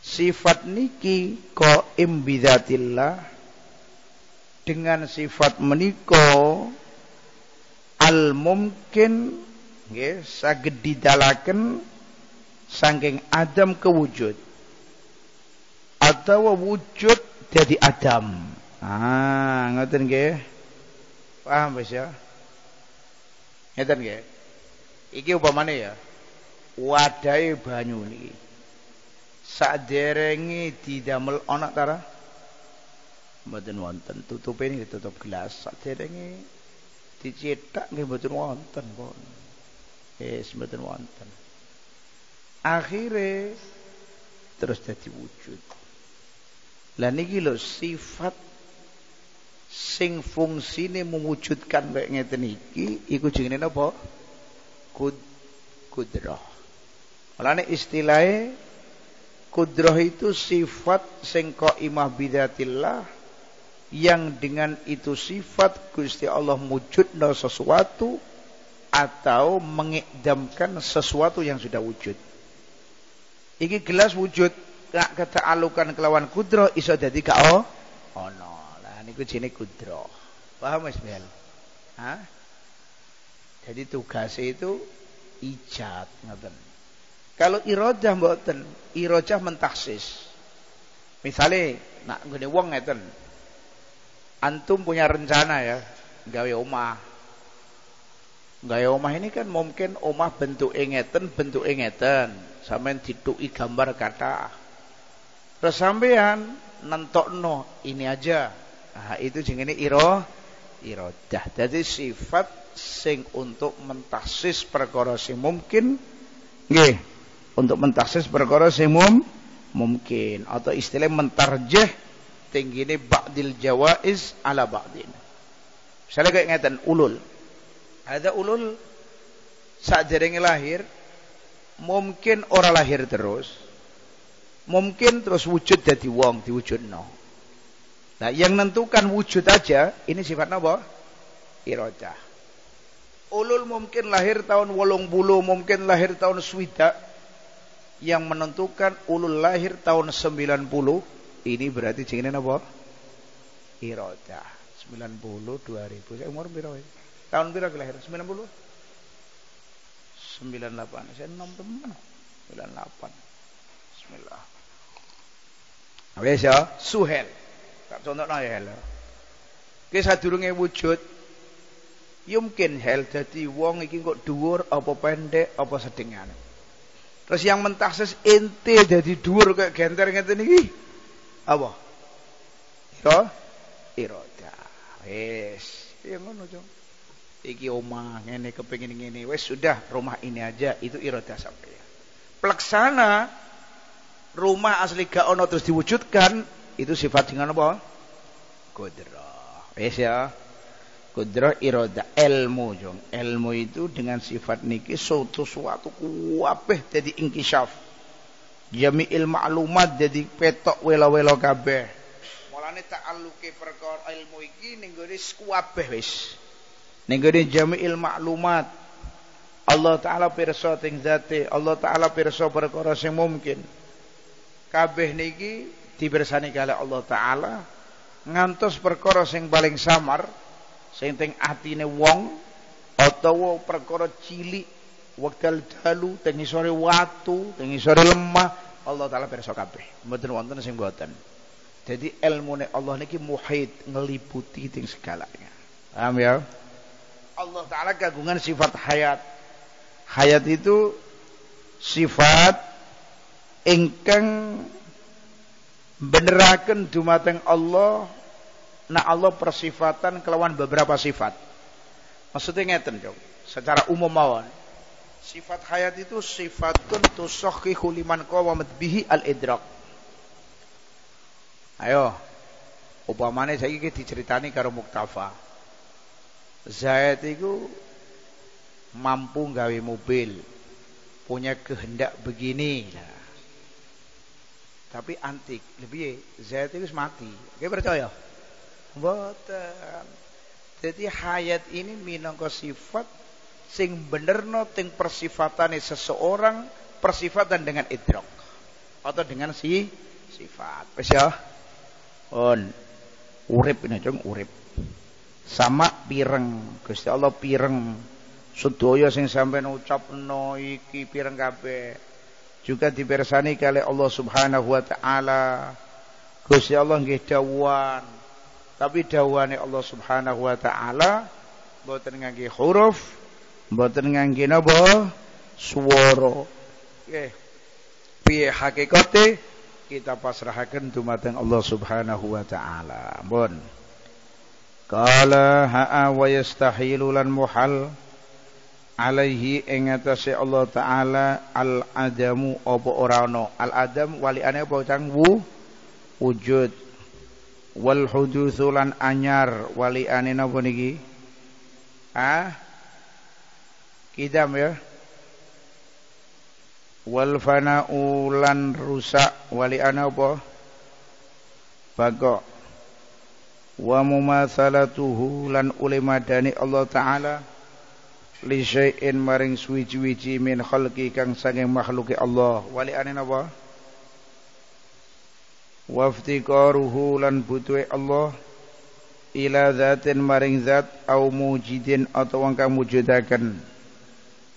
Sifat niki qaim bidzatillah, dengan sifat menika al-mumkin nggih saged didalaken saking adam ke wujud atau wujud dari adam. Ngoten nggih. Paham wis ya? Ngoten nggih. Iki upamane ya wadahe banyu niki. Saderenge didamel ana ta ora? Mboten wonten. Tutupe niki tutup gelas. Saderenge dicetak nggih mboten wonten pun. Wis mboten wonten. Akhire terus dadi wujud. Lah niki lho sifat sing fungsine mewujudkan kaya ngeten iki iku jenenge napa? Kudrah. Mulane istilahe kudrah itu sifat sing qaimah bidzatillah, yang dengan itu sifat Gusti Allah mewujudkan sesuatu atau mengidamkan sesuatu yang sudah wujud. Iki gelas wujud, gak ketaalukan kelawan kudrah iso dadi kao ono. Lah niku jenenge kudrah. Paham Mas Bel? Hah? Jadi tugasnya itu ijad ngoten. Kalau irodah mboten, irodah mentaksis. Misale nak nggone wong ngeten, antum punya rencana ya, gawe omah. Gawe omah ini kan mungkin omah bentuk ngeten, sampean dituki gambar kata. Terus sampean nentokno ini aja. Nah, itu jenenge irodah. Jadi sifat sing untuk mentaksis perkara sing mungkin, nggih, untuk mentaksis perkara sing mungkin atau istilah mentarjih tinggine ba'dil jawaiz ala ba'din. Misalnya kayak ngeten ulul. Ada ulul saderenge lahir, mungkin ora lahir terus. Mungkin terus wujud dadi wong, diwujudno. Nah, yang nentukan wujud aja ini sifatnya apa? Iradah. Ulul mungkin lahir tahun 80, mungkin lahir tahun 60. Yang menentukan ulul lahir tahun 90. Ini berarti jenenge napa? Iradah. 90 2000. Saya umur piro? Tahun piro lahir? 90. 98. Saya 6 teman. 98. Bismillah. Wes ya, Suhel. Tak tak contohna ya hel. Ki sadurunge wujud yumkin hel dadi wong iki kok dhuwur apa pendek apa sedengane. Terus yang mentaksis ente dadi dhuwur kaya genter ngeten iki apa? Ira irada. Wis, ya ngono jong. Iki omah ngene kepengin ngene. Wis sudah rumah ini aja itu irada sampeyan. Pelaksana rumah asli gak ono terus diwujudkan itu sifat dengan apa? Qudrah. Wis ya. Qudrah irada ilmu jong. Ilmu itu dengan sifat niki suatu kuwabeh jadi ingkisyaf. Jami'il ma'lumat jadi petok welo-welo kabeh. Mulane ta'alluqe perkara ilmu iki ning gone kuwabeh wis. Nenggone jami'il maklumat Allah Ta'ala pirsa ting zate Allah Ta'ala pirsa perkara sing mungkin kabeh niki dipirsani kali Allah Ta'ala ngantos perkara sing paling samar sing ting atine wong utawa perkara cilik wekdal dalu teng isore watu teng isore lemah Allah Ta'ala pirsa kabeh mboten wonten sing mboten jadi ilmune Allah niki muhit ngeliputi ting segalanya paham ya Allah Ta'ala kagungan sifat hayat. Hayat itu sifat ingkang beneraken dumateng Allah nah Allah persifatan kelawan beberapa sifat. Maksudnya ngeten, Jong. Secara umum mawon. Sifat hayat itu sifatun tusakhihu liman qawamat bihi al-idrak. Ayo. Upamane saiki iki diceritani karo Muktafa. Zaid itu mampu gawe mobil, punya kehendak begini. Nah. Tapi antik, lebih Zaid itu mati. Oke percaya? Mboten. Jadi hayat ini minangka sifat sing benerno ting persifatane seseorang persifatan dengan idrak atau dengan si sifat. Wis ya. On. Urip ini jeng urip. Sama pireng Gusti Allah pireng sedaya sing sampeyan ucapno iki pireng kabeh juga dipirsani kali Allah Subhanahu wa taala Gusti Allah nggih dawuhan tapi dawuhane Allah Subhanahu wa taala mboten ngangge huruf mboten ngangge napa swara nggih piye hakikate kita pasrahaken dumateng Allah Subhanahu wa taala ampun Qala ha'a wa yastahilu lan muhal alaihi ingatasi Allah Ta'ala al-adamu apa orano al-adam wali'annya apa utang wujud wal-huduthu lan anyar wali'annya apa niki ah kidam ya wal-fana'u lan rusak wali'annya apa bagok wa mumatsalatuhu lan ulimadani Allah Ta'ala li syai'in maring suwi-wiji min khalqi kang sange makhluki Allah wali anin apa waftiqaruhu lan butuhe Allah ila zatin maring zat au mujidin atau wong kang mujudaken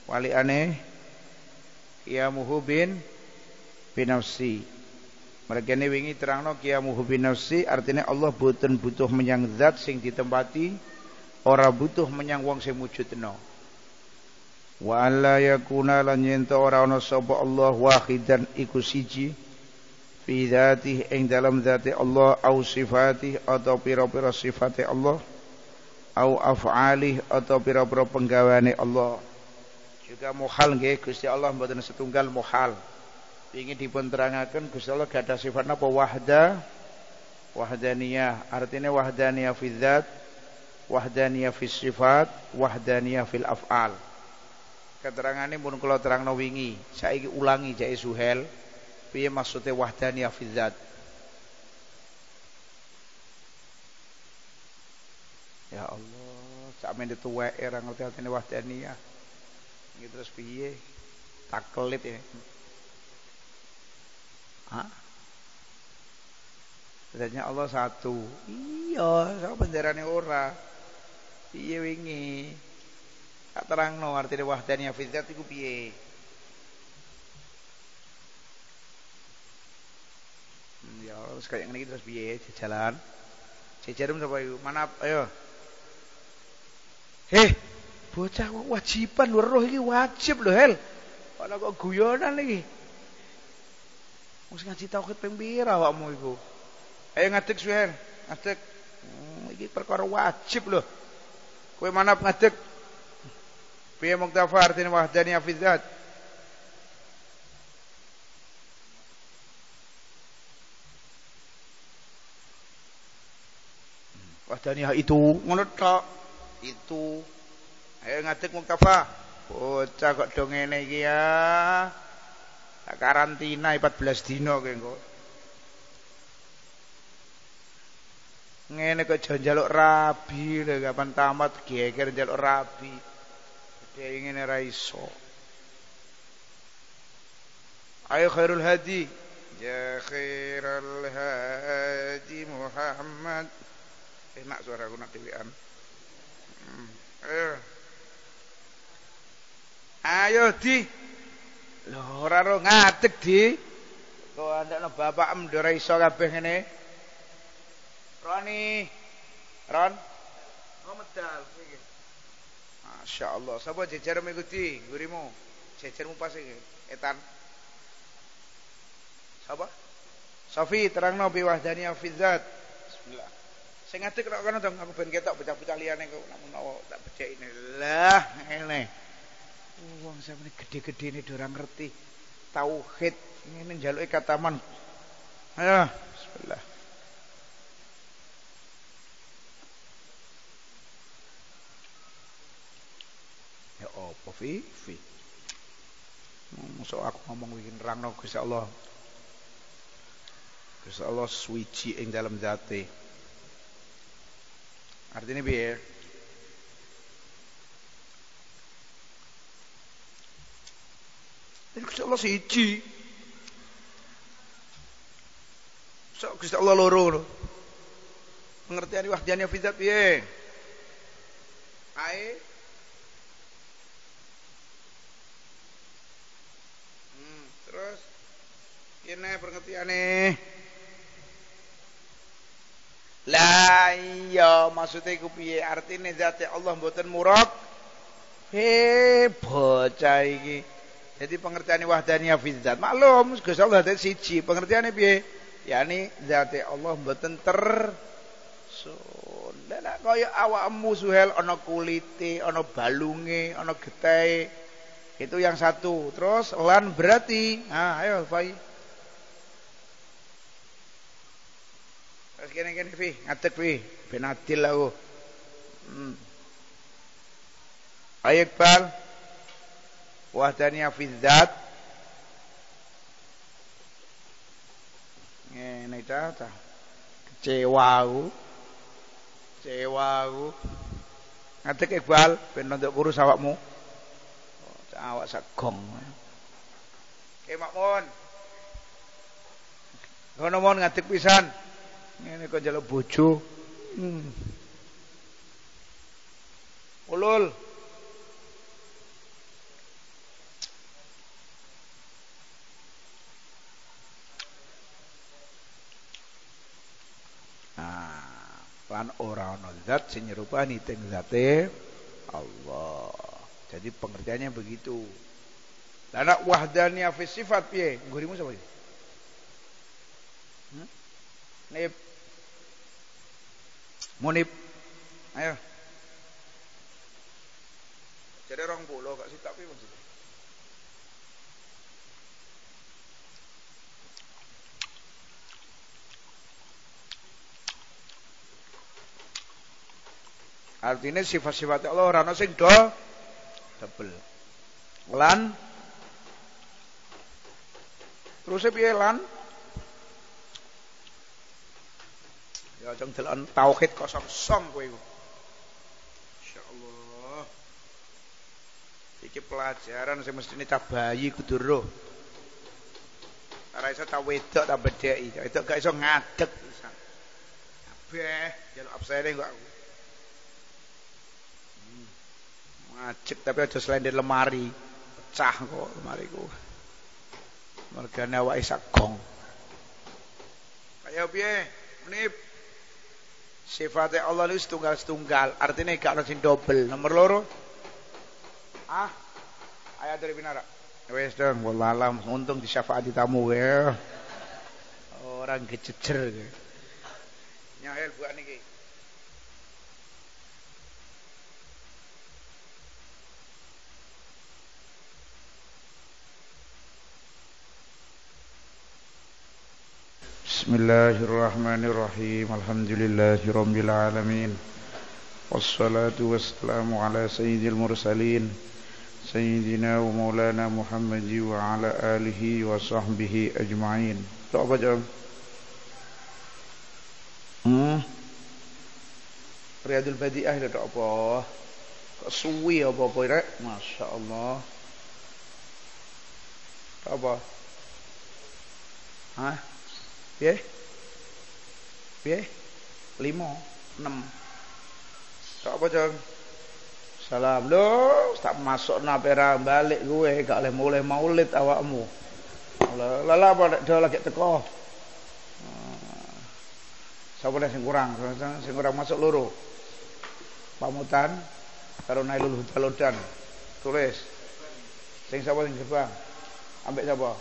wali ane qiyamuhu bin nafsi mereka ini wingi terangno qiyamuhu bin nafsi artinya Allah boten butuh menyang zat sing ditempati ora butuh menyang wong sing wujudna wa alla yakuna lan yenta ora ana sapa Allah wahidan iku siji fi dzatihi ing dalam zati Allah au sifatihi atau pira-pira sifate Allah au af'alihi atau pira-pira penggaweane Allah juga muhal nggih Gusti Allah mboten setunggal muhal ingin dipenterangakan Gusti Allah gak ada sifat apa wahdaniyah artinya wahdaniyah fi dzat wahdaniyah fi sifat wahdaniyah fil af'al keterangannya pun kalau terangno wingi saiki ulangi jake Suhel piye maksude wahdaniyah fi dzat ya Allah sampeyan dituwek ora ngerti artine wahdaniyah iki terus piye tak kelit ya Zatnya Allah satu. Iya, saya benderane ora. Piye wingi? Tak terangno artine wahdaniyah fi dzat iku piye? Ya, wis kaya ngene iki terus piye jalan? Si Jarum sapa iku? Mana ayo. Heh, bocah wajiban lho roh iki wajib lho, Hel. Ana kok guyonan iki. Wis ngaji tauhid ping pira awakmu iku? Ayo ngadeg suwe, Hel. Ngadeg. Iki perkara wajib lho. Kowe manap ngadeg. Piye muktafar tin wahdaniyah fi dzat. Wahdaniyah itu ngono tok. Itu. Ayo ngadeg muktafa. Bocah kok do ngene iki ya. Tak karantina 14 dina kowe engko. Ngene kok jan njaluk rabi, lho kapan tamat geger njaluk rabi. Dhewe ngene ra iso. Ayo khairul hadi. Ya khairul hadi Muhammad. Enak suara aku nak dewean. Ayo di. Lho ora ro ngadeg di. Kok andakno bapakmu ndora iso kabeh ngene. Roni. Ron. Ngomedal iki. Masyaallah. Sapa jejermu iku di ngurimu? Jejermu pas iki. Etan. Sapa? Safi terangno bi wahdaniyah fi dzat. Bismillah. Sing ngadeg kok ngono to, aku ben ketok bocah-bocah liyane kok menawa tak becekne. Lah, ngene. Wong sampeyan gedhe-gedhene do ora ngerti tauhid, ngene njaluke kataman. Ayo, bismillah. Ya apa fi? Mosok aku ngomong iki nerangno Gusti Allah. Gusti Allah suci ing dalem zate. Artinya biar Gusti Allah siji. Sok Gusti Allah loro. Pengertian wahdaniyah fi dzat piye? Ae. Terus kene pengertiane la iya maksudnya iku piye artine zat Allah mboten murad bocah iki jadi pengertiane wahdaniyah fi dzat maklum Gusti Allah zat siji pengertiane piye yakni zat Allah mboten tersun lha kaya awakmu Suhel ana kulite ana balunge ana getahe itu yang satu terus lan berarti nah ayo Fai kene-kene pi, ngadeg pi, ben adil aku. Ayo Iqbal. Wahdaniyah fi dzat. Ngene ta ta. Kecewa aku. Ngadeg Iqbal, ben nduk kurus awakmu. Awak sak gong. Oke, Makmun. Ngono mon ngadeg pisan. Ini kok jaluk bojo. Ulul. Nah, lan ora ana zat sing nyerupani teng zate Allah. Jadi pengertiannya begitu. Lah wahdaniyah fi sifat piye? Gurimu sapa iki? Nip. Munip. Ayo. Jadi orang bolo gak sih tapi maksudnya. Artinya sifat-sifat Allah ora ono sing do tebel. Lan terus piye lan? Ya jeng delon tauhid kosong som kowe iku. Insyaallah. Iki pelajaran sing mestine cah bayi kudu roh. Ora iso ta wedok ta bedheki, wedok gak iso ngadeg pisan. Kabeh njaluk absene kok aku. Ngajek tapi aja slender lemari. Pecah kok lemariku. Mergane awake sak gong. Kaya piye? Menip. Sifatnya Allah itu setunggal-setunggal, artinya gak ada sing dobel. Nomor loro. Ah. Ayat dari binara. Wes dong, wallah alam, untung disyafaati tamu ya. Orang kececer. Nyahel buat niki. Bismillahirrahmanirrahim. Alhamdulillahirabbil alamin. Wassalatu wassalamu ala sayyidil mursalin sayyidina wa maulana Muhammad wa ala alihi wa sahbihi ajma'in. Tok apa jam? Riyadul Badi'ah tok apa? Kok suwi apa-apa rek? Masyaallah. Tok apa? Hah? Piye? Piye? 5, 6. Tok apa jam? Salam lho, tak masuk napera balik gue, gak oleh mulai maulid awakmu. Lala apa dah lagi teko. Sapa nek sing kurang masuk loro. Pamutan karo Nailul Hudalodan. Tulis. Sing sapa sing gerbang? Ambek sapa?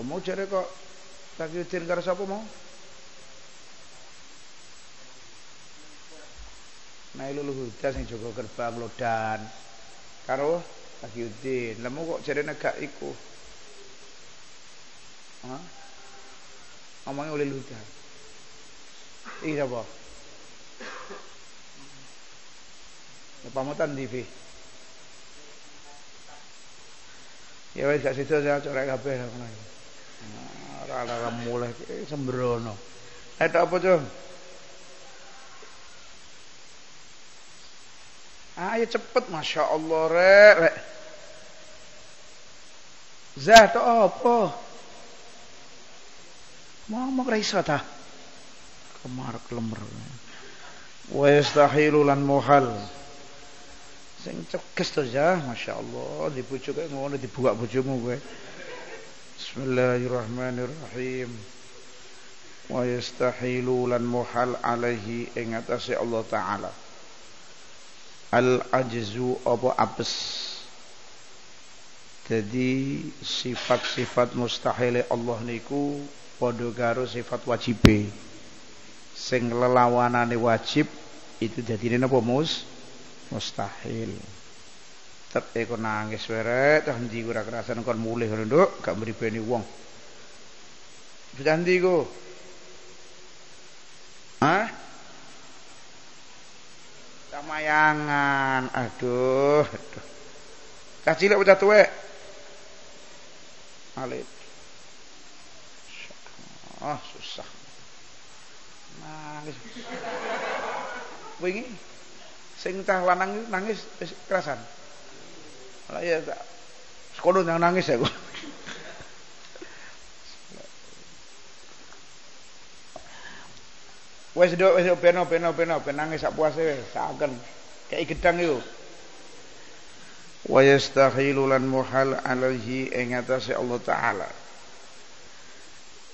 Lha mau jare kok tak yutir karo sapa mau? Nailul Huda sing jaga gerbang Lodan karo Takiuddin. Lha kok jarene gak iku. Hah? Omonge oleh Huda. Iki apa? Pamutan TV. Ya wis sak situ saya corek kabeh ngono. Ora mulih sembrono. Tok apa, Cung? Ayo cepet, masya Allah rek. Zah to apa? Mau raiso ta? Kemar klemer. Wa yastahilu lan muhal. Sing cekes to ya, masya Allah. Dibujuk kok ngono dibuka bojomu kowe. Bismillahirrahmanirrahim. Wa yastahilu lan muhal alaihi ing atase Allah Taala. Al-ajzu apa abes. Jadi sifat-sifat mustahile Allah niku padha karo sifat wajibe. Sing lelawanane wajib itu dadine napa mustahil. Tet iku nangis werek tah ndi ora kerasan kon mulih ngono nduk gak mribeni wong. Sudah ndi iku? Hah? Mayangan, aduh. Cah cilik bocah tuwek. Alit. Susah. Nangis. Wingi sing cah lanang nangis wis kerasan. Lah ya tak sekono nang nangis aku. Wes do beno nangis sak puase wes saken kaya gedang iku. Wa yastahilu lan muhal alaihi ing atase Allah Taala.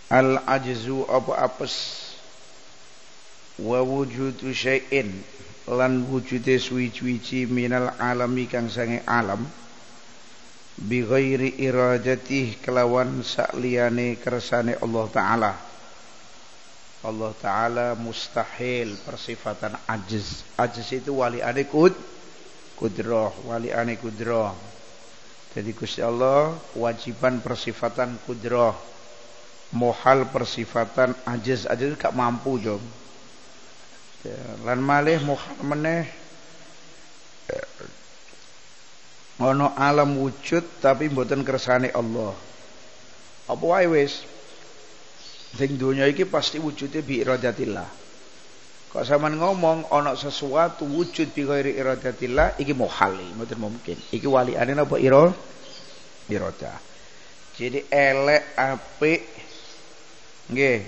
Al ajzu apa apes. Wa wujudu syai'in lan wujude suwi-suwi minal alami kang sange alam. Bi ghairi iradatihi kelawan sakliyane kersane Allah Taala. Allah Ta'ala mustahil persifatan ajiz. Ajiz itu wali'ane kudrah. Wali'ane kudrah. Jadi Gusti Allah kewajiban persifatan kudrah. Muhal persifatan ajiz. Ajiz itu gak mampu jom. Lan malih muhal meneh. Ono alam wujud tapi mboten kersane Allah. Apa wae wis? Sing dunia iki pasti wujudnya bi iradatillah. Kok sampean ngomong ana sesuatu wujud bi ghairi iradatillah iki muhali, mboten mungkin. Iki waliane napa iradah. Jadi elek apik nggih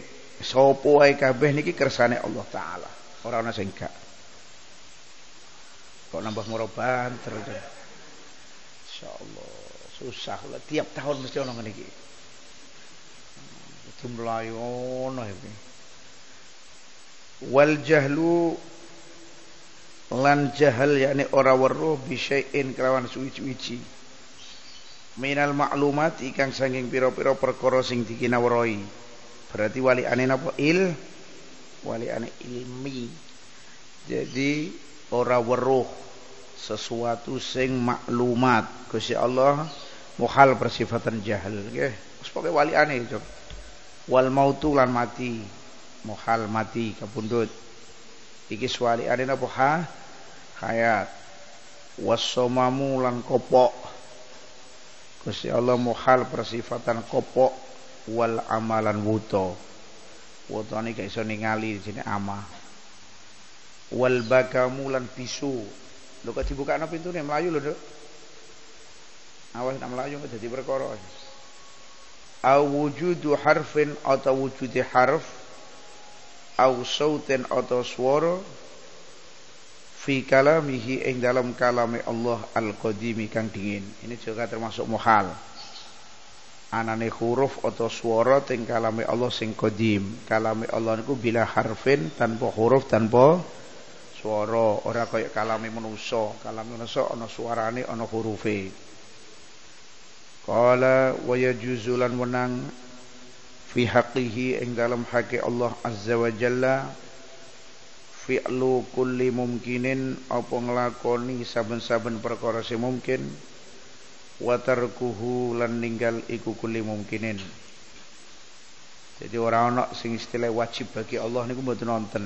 sapa wae kabeh niki kersane Allah Taala. Ora ana sing gak. Kok nambah moroban terus. Insyaallah susah lho tiap tahun mesti ana ngene iki. Jumlah ono iki. wal jahlu lan jahal yakni ora weruh bisyai'in kelawan suwi-suwici minal ma'lumat ikang sanging pira-pira perkara sing dikinawrahi. Berarti waliane napa il waliane ilmi. Jadi ora weruh sesuatu sing maklumat. Gusti Allah muhal persifatan jahal nggih. Wis pokoke waliane itu. Wal mautu lan mati muhal mati kapundhut iki suwali ane napa hayat wasomamu lan kopok Gusti Allah muhal persifatan kopok wal amalan wuto wutone gak iso ningali jenenge amah wal bakamu lan pisu lho kok dibukakno pintune mlayu lho Nduk awas nek mlayu kok dadi perkara au wujudu harfin atau wujudi harf au sautin atau swara fi kalamihi ing dalam kalame Allah al-qadimi kang dingin. Ini juga termasuk muhal anane huruf atau swara teng kalame Allah sing qadim. Kalame Allah niku bila harfin tanpa huruf tanpa swara, ora kaya kalame manusa. Kalame manusa ana suarane ana hurufe. Qala wa yajuzulan menang fi haqqihi ing dalam haqi Allah azza wa jalla fi'lu kulli mumkinin apa nglakoni saben-saben perkara sing mungkin wa tarkuhu lan ninggal iku kulli mumkinin. Jadi ora ana sing istilah wajib bagi Allah niku mboten wonten.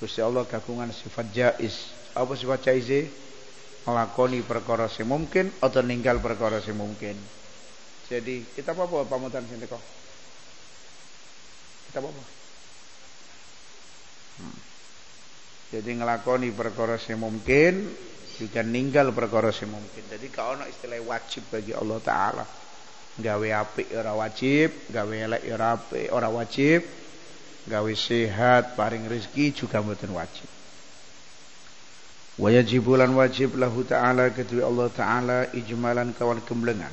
Gusti Allah kagungan sifat jaiz. Apa sifat jaiz? Nglakoni perkara sing mungkin atau ninggal perkara sing mungkin. Jadi kita apa pamutan sing teko apa? Jadi ngelakoni perkara sing mungkin juga ninggal perkara sing mungkin. Jadi kalau ada istilah wajib bagi Allah Ta'ala gawe apik ora wajib, gawe elek ora apik ora wajib, gawe sehat paring rezeki juga mboten wajib. Wa yajibulan wajib lahu Ta'ala kedua Allah Ta'ala ijmalan kawan kemblengan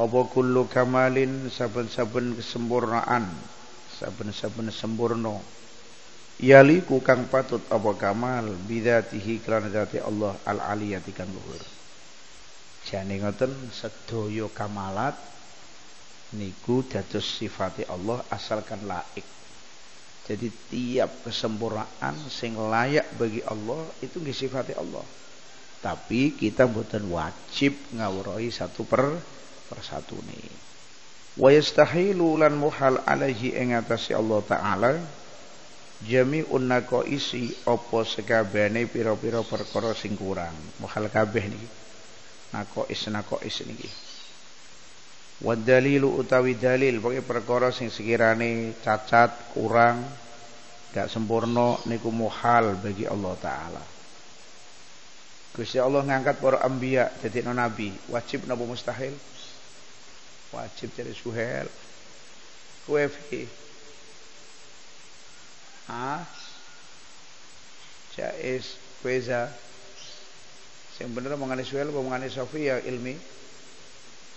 apa kullu kamalin saben-saben kesempurnaan saben-saben sempurna yaliku kang patut apa kamal bidzatihi kelan zati Allah al-aliyati kang luhur. Jane ngoten sedaya kamalat niku dados sifati Allah asalkan laik. Jadi tiap kesempurnaan sing layak bagi Allah itu nggih sifati Allah. Tapi kita mboten wajib ngawruhi satu persatu ni. Wa yastahilu lan muhal alaihi ing atase Allah Ta'ala jami'un naqaisi apa sekabehane pira-pira perkara sing kurang. Muhal kabeh niki. Naqais niki. Wa dalilu utawi dalil pokoke perkara sing sekirane cacat, kurang, gak sempurna niku muhal bagi Allah Ta'ala. Gusti Allah ngangkat para anbiya dadi nabi, wajib napa mustahil? Wajib dari Suhel kuefi jais kueza yang bener mengenai Suhel apa mengenai Sofi ya ilmi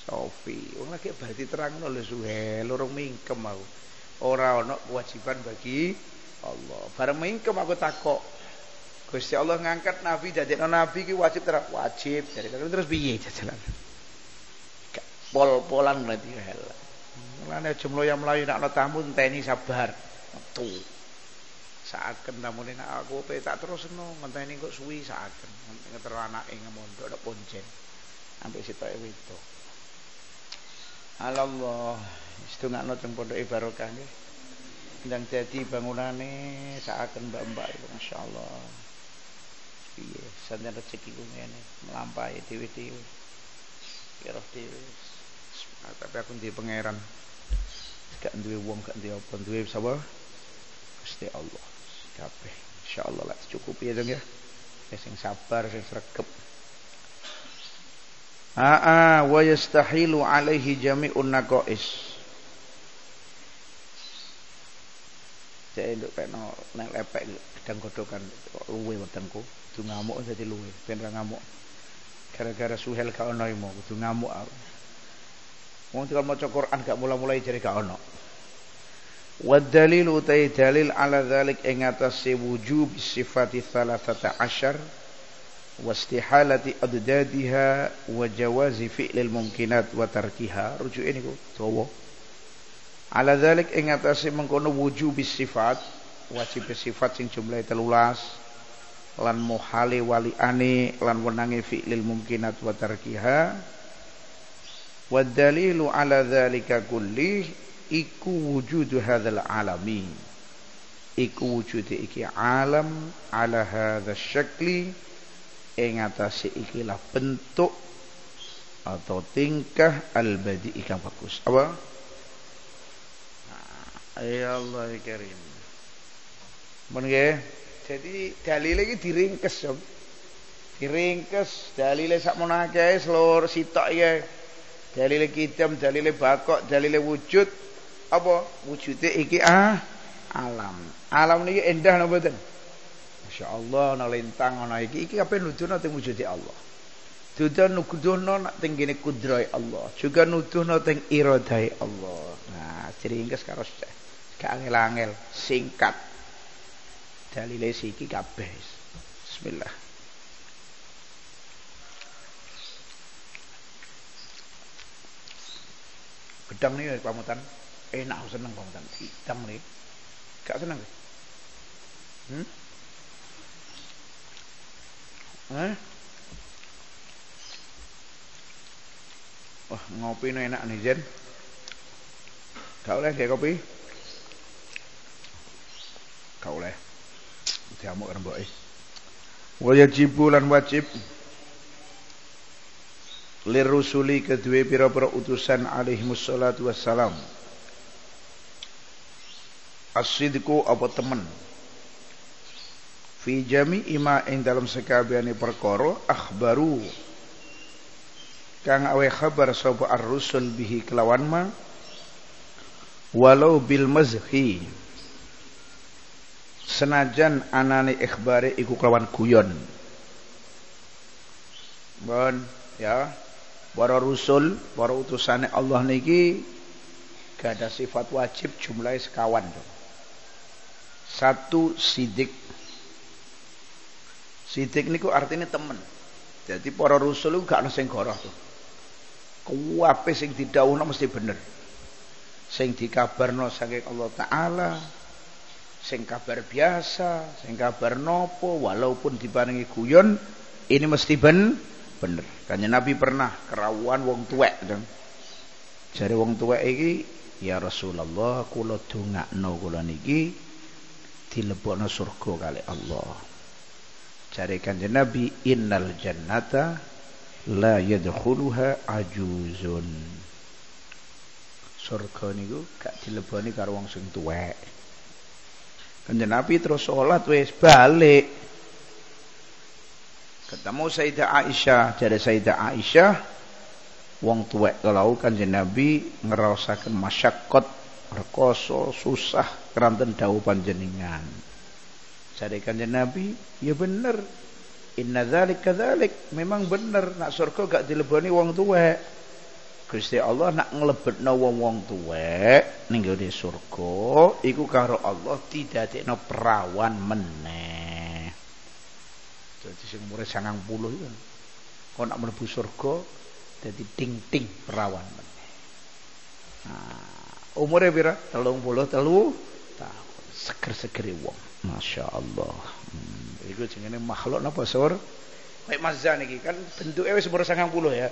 Sofi orang lagi berarti terang oleh Suhel orang mingkem aku orang ada kewajiban bagi Allah bareng mingkem aku takok Gusti Allah ngangkat Nabi jadi Nabi ki wajib terang wajib jadi terus biye jalan pol-polan berarti hela. Mulane jumlah yang melayu nak tamu enteni sabar. Metu. Saken tamune nak aku tak terusno ngenteni kok suwi saken. Ngetero anake ngemondhok nek poncen. Ampe sitoke wedo. Allah, wis dongakno teng pondoke barokah nggih. Ndang dadi bangunane saken mbak-mbak iku masyaallah. Piye, santen rezeki ku ngene, mlampahi dhewe-dhewe. Kira dhewe. Tapi aku di pangeran gak duwe wong gak duwe apa duwe sapa Gusti Allah kabeh insyaallah lak cukup ya dong ya sing sabar sing sregep wa yastahilu alaihi jami'un naqais jek nduk peno nek lepek gedang godhokan luwe wetengku kudu ngamuk dadi luwe ben ra ngamuk gara-gara Suhel gak ono imo kudu ngamuk aku. Wong tinggal maca Quran gak mulai-mulai jadi gak ono. Wadhalil utai dalil ala dhalik ing atase wujub sifati thalathata ashar wastihalati adadadiha wa jawazi fi'lil mumkinat wa tarkiha. Rujuk ini ku dawa. Ala dhalik ing atase mengkono wujub sifat, wajib sifat sing jumlahe 13 lan muhali wali ane lan wenangi fi'lil mumkinat wa tarkiha. Wadhalilu ala dhalika kullih iku wujudu hadzal alami, iku wujudu iki alam ala hadzal syakli ing atase ikilah bentuk atau tingkah al-badi ikan bagus apa? Ya Allah ya Karim mengge. Jadi dalile iki diringkes, Sob. Diringkes dalile sakmono akeh seluruh sitok iki. Dalile kitam, dalile bakok, dalile wujud apa? Wujude iki alam. Alam niki endah napa mboten? Masyaallah ana lintang ana iki. Iki kabeh nuduhna teng wujude Allah. Dudan nuduhna teng kene kudrahe Allah. Juga nuduhna teng iradahe Allah. Nah, diringkes karo gak angel-angel, singkat. Dalile iki kabeh. Bismillah. Gedang niki pamutan enak, aku seneng pamutan. Gedang niki. Gak seneng. Wah, ngopi enak nih, Jen. Gak oleh gak kopi? Gak oleh. Diamuk karo mboke. Wajibu lan wajib lir rusuli kedue pira-pira utusan alaihi wassalatu wassalam. As-sidqu apa temen. Fi jami'i ma ing dalam sekabehane perkara akhbaru kang awe khabar sapa ar-rusul bihi kelawan ma walau bil mazhi. Senajan anane ikhbare iku kelawan guyon. Bon, ya. Para rusul, para utusane Allah niki gak ada sifat wajib jumlahe sekawan. Satu sidik. Sidik niku artinya temen. Jadi para rusul iku gak ana sing goroh to. Kuwabe sing didhawuhna mesti bener. Sing dikabarno saking Allah Ta'ala, sing kabar biasa, sing kabar nopo, walaupun diparingi guyon, ini mesti bener. Kanjeng Nabi pernah kerawuhan wong tuwek. Jare wong tuwek iki, ya Rasulullah, kula dongakno kula niki dilebokno surga kali Allah. Jare Kanjeng Nabi, innal jannata la yadkhuluha ajuzun. Surga niku gak dileboni karo wong sing tuwek. Kanjeng Nabi terus sholat wis balik. Ketemu Sayyidah Aisyah, jadi Sayyidah Aisyah wong tuwek kalau Kanjeng Nabi ngraosaken masyaqqat, perkoso, susah keranten dawuh panjenengan. Jadi Kanjeng Nabi, ya bener. Inna dzalik kadzalik, memang bener nak surga gak dileboni wong tuwek. Gusti Allah nak nglebetno wong-wong tuwek ning gone surga iku karo Allah didadekno perawan meneh. Dadi sing umure 90 iku kok nak mlebu surga dadi ting-ting perawan meneh. Nah, umure pira? 33 tahun. Seger-segere wong. Masyaallah. Iku jenenge makhluk napa, Sur? Kayak Mazan iki kan bentuke wis umur 90 ya.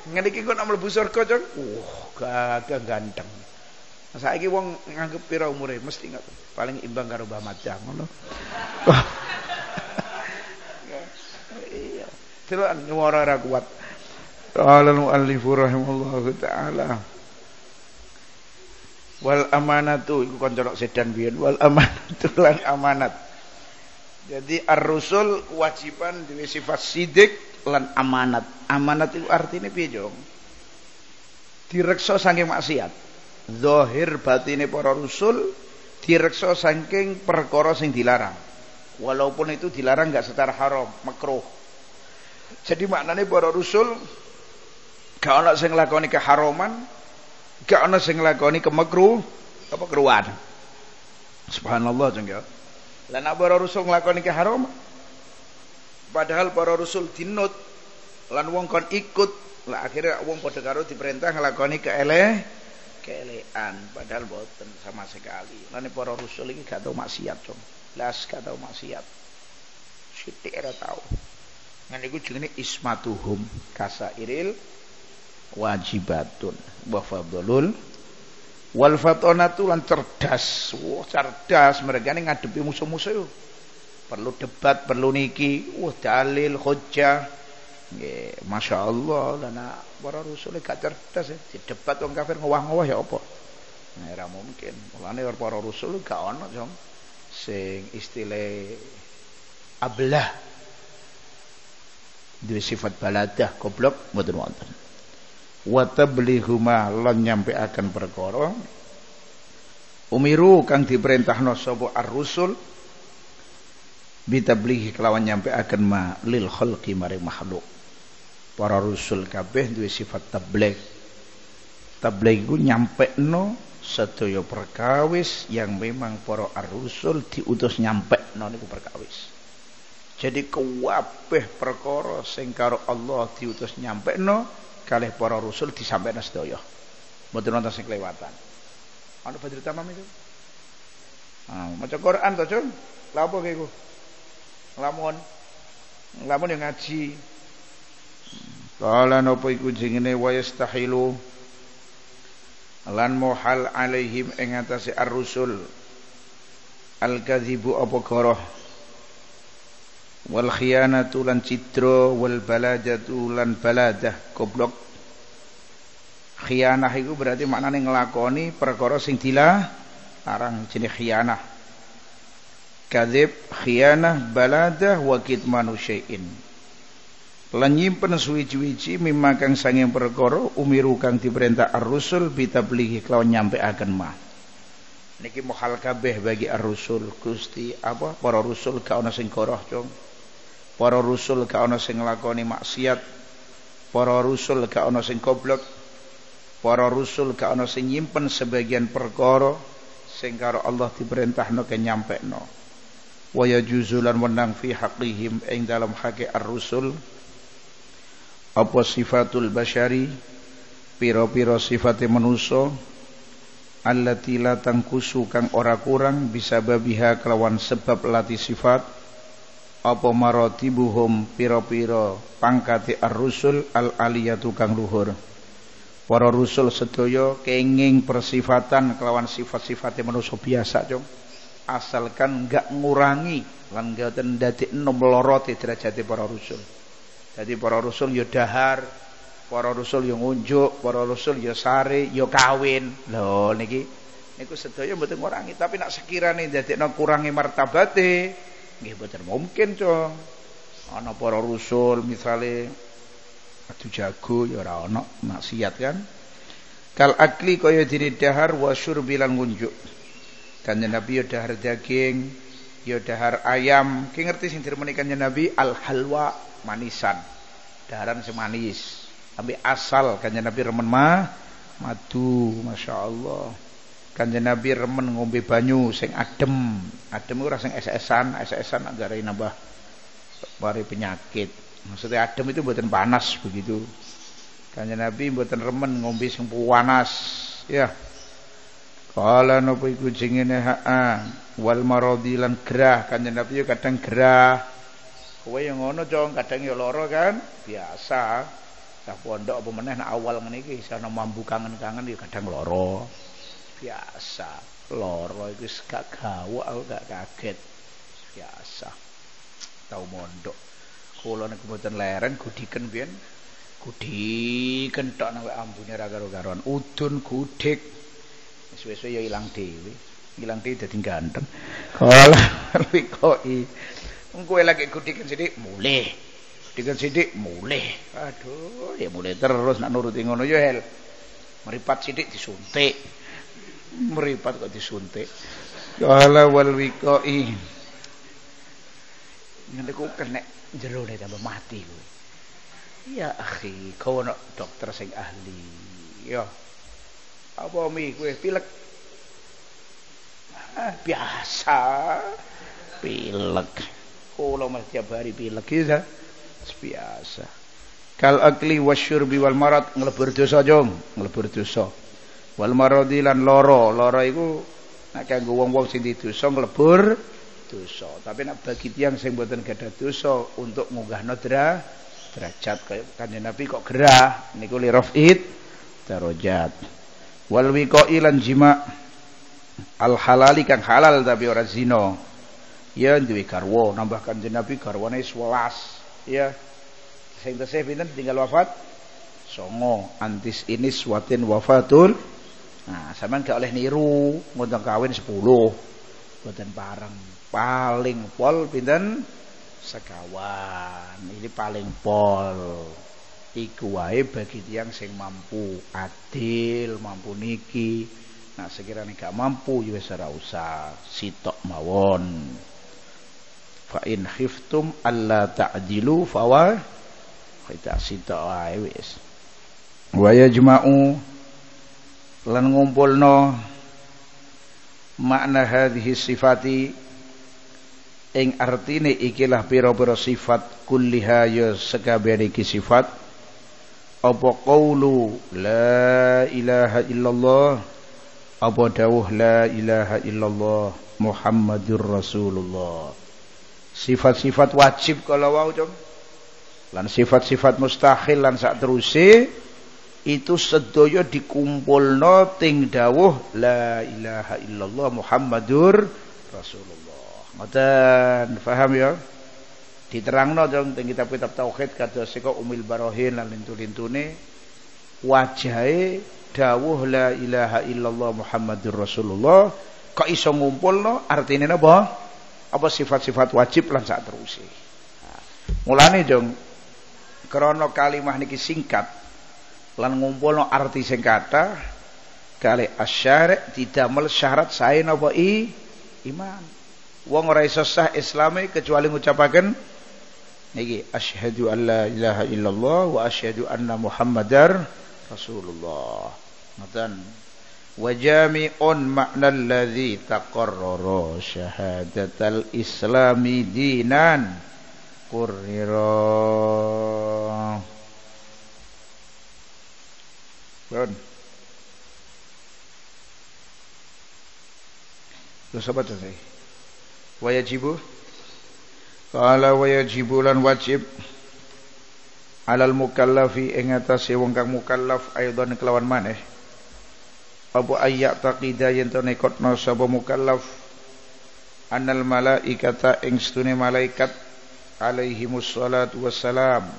Ngeniki kok nak mlebu surga, Cok. Gagah ganteng. Saiki wong nganggep pira umure mesti gak, paling imbang karo Mbah Madang ngono. Iya. Telan nyuwara ra kuat. Qala al-muallif rahimallahu taala. Wal amanatu iku kanca sedan biyen. Wal amanatu lan amanat. Jadi ar-rusul kewajiban duwe sifat sidik lan amanat. Amanat itu artinya piye, Jong? Direksa saking maksiat. Zahir batine para rusul direksa saking perkara sing dilarang. Walaupun itu dilarang enggak secara haram, makruh. Jadi maknane para rusul gak ana sing nglakoni keharaman, gak ana sing nglakoni kemekru apa keruan. Subhanallah jengkel. Lah nek para rasul nglakoni ke haram padahal para rasul dinut lan wong kon ikut, lah akhirnya wong padha karo diperintah nglakoni keelean padahal boten sama sekali. Lah nek para rasul iki gak tau maksiat, Cung. Las gak tau maksiat. Sithik ora tau. Nang niku jenenge ismatuhum kasairil wajibatun wa fadlul wal fatonatu lan cerdas. Wah, cerdas mereka ini ngadepi musuh-musuh yo. Perlu debat, perlu niki, wah dalil hujjah. Nggih, masyaallah lan para rasul gak cerdas ya. Didebat wong kafir ngowah-ngowah ya apa? Nah, ora mungkin. Mulane para rasul gak ono, Jong. Sing istilah ablah duwe sifat baladah goblok mboten wonten. Wa tablighuma lan nyampekaken perkara umiru kang diperintahna sapa ar-rusul bitablighi kelawan nyampekaken ma lil khalqi maring makhluk. Para rusul kabeh duwe sifat tabligh. Tabligh iku nyampekno sedaya perkawis yang memang para ar-rusul diutus nyampekno niku perkawis. Jadi kabeh perkara sing karo Allah diutus nyampekno kalih para rasul disampaikan sedaya. Mboten wonten sing kelewatan. Ana badhe tamam itu. Ah, maca Quran to, Jun? Lha opo iku? Lamun yang ngaji. Kala napa iku jenenge wa yastahilu lan muhal alaihim ing atase ar-rusul al-kadzibu apa goroh wal khiyanatu lan cidra wal balajatu lan baladah goblok. Khiyanah itu berarti maknane nglakoni perkara sing dilarang jenenge khiyanah. Kadzib, khiyanah, baladah wa kitmanu syai'in. Lan nyimpen suwi-wiji mimma kang sanging perkara umiru kang diperintah ar-rusul bitablighi kelawan nyampekaken ma. Niki muhal kabeh bagi ar-rusul. Gusti apa para rusul gak ana sing goroh, Cung. Para rusul gak ana sing nglakoni maksiat. Para rusul gak ana sing goblok. Para rusul gak ana sing nyimpen sebagian perkara sing karo Allah diperintahno ke nyampekno. Wa yajuzu lan wenang fi haqqihim ing dalam hak ar-rusul apa sifatul basyari pira-pira sifate manusa allati la tangkusu kang ora kurang bisababiha kelawan sebab lati sifat apa maratibuhum pira-pira pangkate ar-rusul al-aliyatu kang luhur. Para rusul sedaya kenging persifatan kelawan sifat-sifate manusia biasa, Cung. Asalkan enggak ngurangi lan mboten ndadekno melorote derajate para rusul. Dadi para rusul ya dahar, para rusul ya ngunjuk, para rusul ya sare, ya kawin. Lho niki niku sedaya mboten ngurangi, tapi nek sekirane ndadekno kurangi martabate nggih mboten mungkin, Cung. Ana para rusul misale adu jago ya ora ana maksiat kan. Kal akli kaya dene dahar wa syurbi lan ngunjuk. Kanjeng Nabi ya dahar daging, ya dahar ayam. Ki ngerti sing dirmeni Kanjeng Nabi al halwa manisan. Daharan sing manis. Ambe asal Kanjeng Nabi remen madu, masyaallah. Kanjeng Nabi remen ngombe banyu sing adem. Adem ora sing es-esan, es-esan agak nambah pari penyakit. Maksudnya adem itu mboten panas begitu. Kanjeng Nabi mboten remen ngombe sing panas, ya. Kala napa iku jengene wal maradi lan gerah. Kanjeng Nabi yo kadang gerah. Kowe yo ngono, Cung, kadang yo lara kan? Biasa. Cah pondok apa meneh nek awal ngene iki iso mambu kangen-kangen yo kadang lara. Biasa, loro itu gak gawa, aku gak kaget. Biasa, tau mondok. Kalau nak kemudian leren, gudikan bian, gudikan tak nawe ampunya raga-ragaran. Udun gudik, sesuai ya hilang dewi jadi ganteng. Kalau lebih koi, engkau lagi gudikan sedih, mulai, gudikan sedih, mulai. Aduh, ya mulai terus nak nuruti ngono yoel, meripat sedih disuntik. Meripat kok disuntik. Kala wal wiqai. Ngendeku kena jero nek tambah mati kowe. Ya akhi, kono dokter sing ahli. Ya. apa mi kowe pilek? Biasa pilek. Kula mesti tiap hari pilek ya. Biasa. Kal akli wasyurbi wal marad nglebur dosa jong, nglebur dosa. Wal maradi lan lara, lara iku nek kanggo wong-wong sing didosa nglebur dosa. Tapi nek bagi tiyang sing mboten gadah dosa untuk munggahno derajat kaya Kanjeng Nabi kok gerah niku li rafid darajat. Wal wiqai lan jima al halali kang halal tapi ora zina. Ya duwe garwa, nambah Kanjeng Nabi garwane 11. Ya. Sing tesih pinten tinggal wafat? 9. Antis ini suatin wafatul. Nah, sampean gak oleh niru ngontong kawin 10. Mboten pareng. Paling pol pinten? Sekawan, ini paling pol. Iku wae bagi tiang sing mampu adil, mampu niki. Nah sekiranya gak mampu ya wis ora usah, sitok mawon. Fa in khiftum alla ta'dilu fawa kita sitok wae wis. Wa yajma'u lan ngumpulno makna hadhihi sifati ing artine ikilah pira-pira sifat kulliha ya sekabehane iki sifat apa qaulu la ilaha illallah apa dawuh la ilaha illallah Muhammadur Rasulullah. Sifat-sifat wajib kalau wau jom lan sifat-sifat mustahil lan sakteruse itu sedaya dikumpulno ting dawuh la ilaha illallah Muhammadur Rasulullah. Mboten paham ya? Diterangno jong teng kitab-kitab tauhid kados seka Umil Barohin lan lintu-lintune wajahe dawuh la ilaha illallah Muhammadur Rasulullah kok iso ngumpulno artine napa? Apa sifat-sifat wajib lan sakteruse. Nah, mulane jong krana kalimah niki singkat lan ngumpulno arti sing kathah kali asy-syari' didamel syarat sae napa iman. Wong ora iso sah Islame kecuali ngucapaken niki asyhadu an la ilaha illallah wa asyhadu anna Muhammadar Rasulullah. Matan wa jami'un ma'nal ladzi taqarrara syahadatal islami dinan qurrira. Bon. Terus apa tadi? Wajibu qala wajibu lan wajib alal mukallafi ing atase wong kang mukallaf aidon kelawan maneh apa ayat taqida yen to nekotno sapa mukallaf annal malaikata ing stune malaikat alaihimus salatu wassalam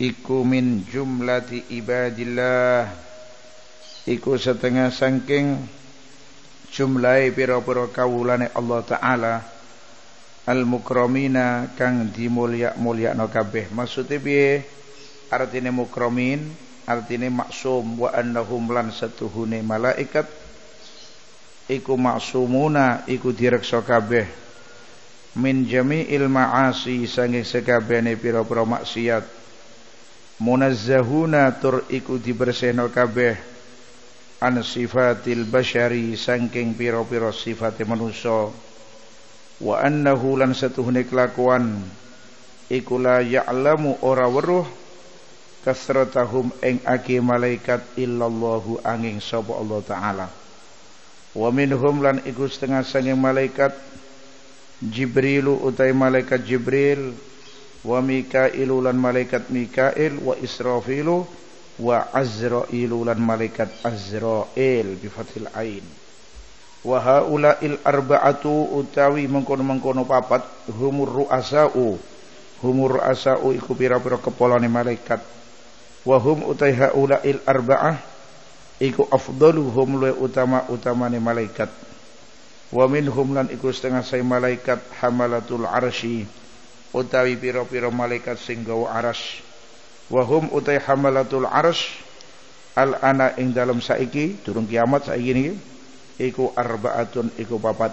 iku min jumlati ibadillah iku setengah saking jumlahe pira-pira kawulane Allah Ta'ala al-mukramina kang dimulya-mulyakno kabeh. Maksude piye? Artine mukramin, artine maksum wa annahum lan satuhune malaikat iku maksumuna iku direksa kabeh min jami'il ma'asi sanging sekabehane pira-pira maksiat munazzahuna tur iku dibersihno kabeh an sifatil basyari saking pira-pira sifate manusa wa annahu lan satuhune kelakuan iku la ya'lamu ora weruh kasratahum ing ake malaikat illallahu angin sapa Allah Ta'ala wa minhum lan iku setengah saking malaikat Jibrilu utai malaikat Jibril wa Mikailu lan malaikat Mikail wa Israfilu wa Azrailu lan malaikat Azrail bi fathil ain wa haulail arba'atu utawi mengkono-mengkono papat humur ru'asa'u iku pira-pira kepolane malaikat wa hum utai haulail arba'ah iku afdaluhum luwe utama-utamane malaikat wa minhum lan iku setengah sae malaikat hamalatul arsy utawi pira-pira malaikat sing gawa arsy wahum utai hamalatul arsh al-ana ing dalam saiki durung kiamat saiki niki iku arba'atun iku papat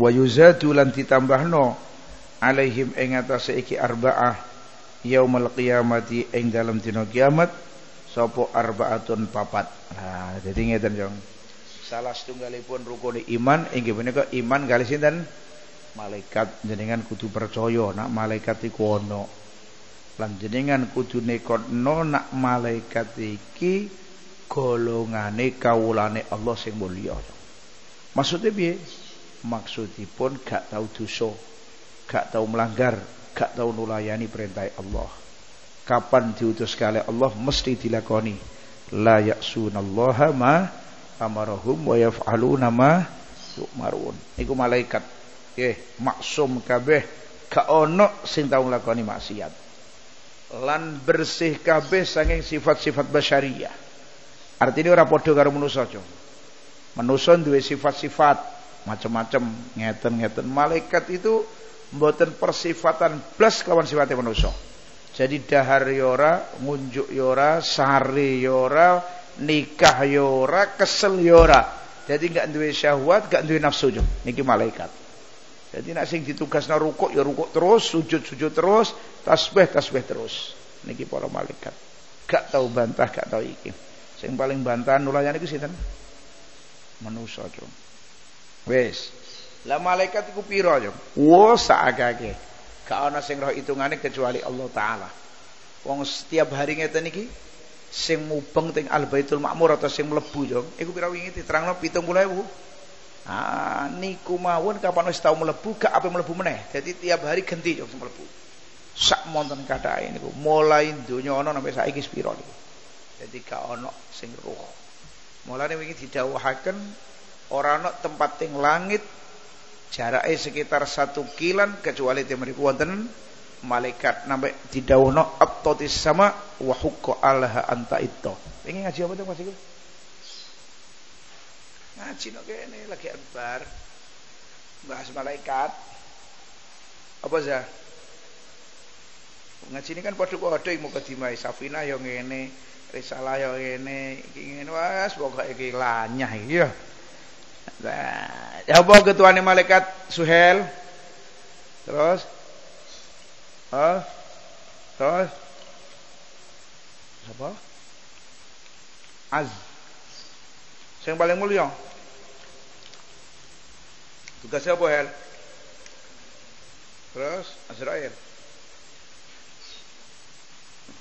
wa yuzadu lan ditambahno alaihim ing atase iki arba'ah yaumul qiyamati ing dalam dina kiamat sapa arbaatun papat. Nah, dadi ngeten, Jong. Salah setunggalipun rukun iman inggih menika iman kali sinten? Malaikat. Jenengan kudu percaya nak malaikat iku ana. Lan jenengan kudu nekotno nak malaikat iki golongane kawulane Allah sing mulya. Maksudnya piye? Maksudipun gak tau dosa, gak tau melanggar, gak tau nulayani perintah Allah. Kapan diutus kali Allah mesti dilakoni. La ya'sunallaha ma amarahum wa yaf'aluna ma yu'marun. Iku malaikat. Maksum kabeh, gak ono sing tau nglakoni maksiat. Lan bersih kabeh saking sifat-sifat basyariah. Artine ora padha karo manusa, Cung. Manusa duwe sifat-sifat macam-macam, ngeten-ngeten. Malaikat itu mboten persifatan blas kawan sifatnya manusa. Jadi dahar yora, ngunjuk yora, sari yora, nikah yora, kesel yora. Jadi enggak duwe syahwat, enggak duwe nafsu, Jung. Niki malaikat. Jadi nak sing ditugasna rukuk ya rukuk terus, sujud-sujud terus, tasbih-tasbih terus. Niki para malaikat. Gak tahu bantah, gak tahu iki. Sing paling bantahan nulayane iku sinten? Manusa, Jung. Wis. Lah malaikat iku pira, Jung? Wo sakake. Gak ana sing roh hitungane kecuali Allah Taala. Wong setiap hari ngeten iki sing mubeng teng Al-Baitul Ma'mur atau sing mlebu, Jong, iku pira wingi diterangno 70.000. Ah, niku mawon kapan wis tau mlebu gak ape mlebu meneh. Dadi tiap hari genti, Jong, mlebu. Sak monten kathah niku, mulai donya ana sampai saiki pira niku. Dadi gak ana sing roh. Mulane wingi didhawuhaken ora ana tempat teng langit jaraknya sekitar 1 kilan kecuali tim mriku wonten malaikat nambe didhawuhna attotis sama wa hukka alaha anta itta. Pengen ngaji apa tuh Mas Iku? Ngaji nek kene lagi akbar bahas malaikat. Apa sih? Ngaji ini kan padha-padha ilmu kadimah Safinah yo ngene, risalah yo ngene, iki ngene wes pokoke iki lanyah iki ya. Nah, ya apa ketuane malaikat Suhel? Terus? Terus? Apa? Az. Sing paling mulya. Tugasnya apa, Hel? Terus Azrail.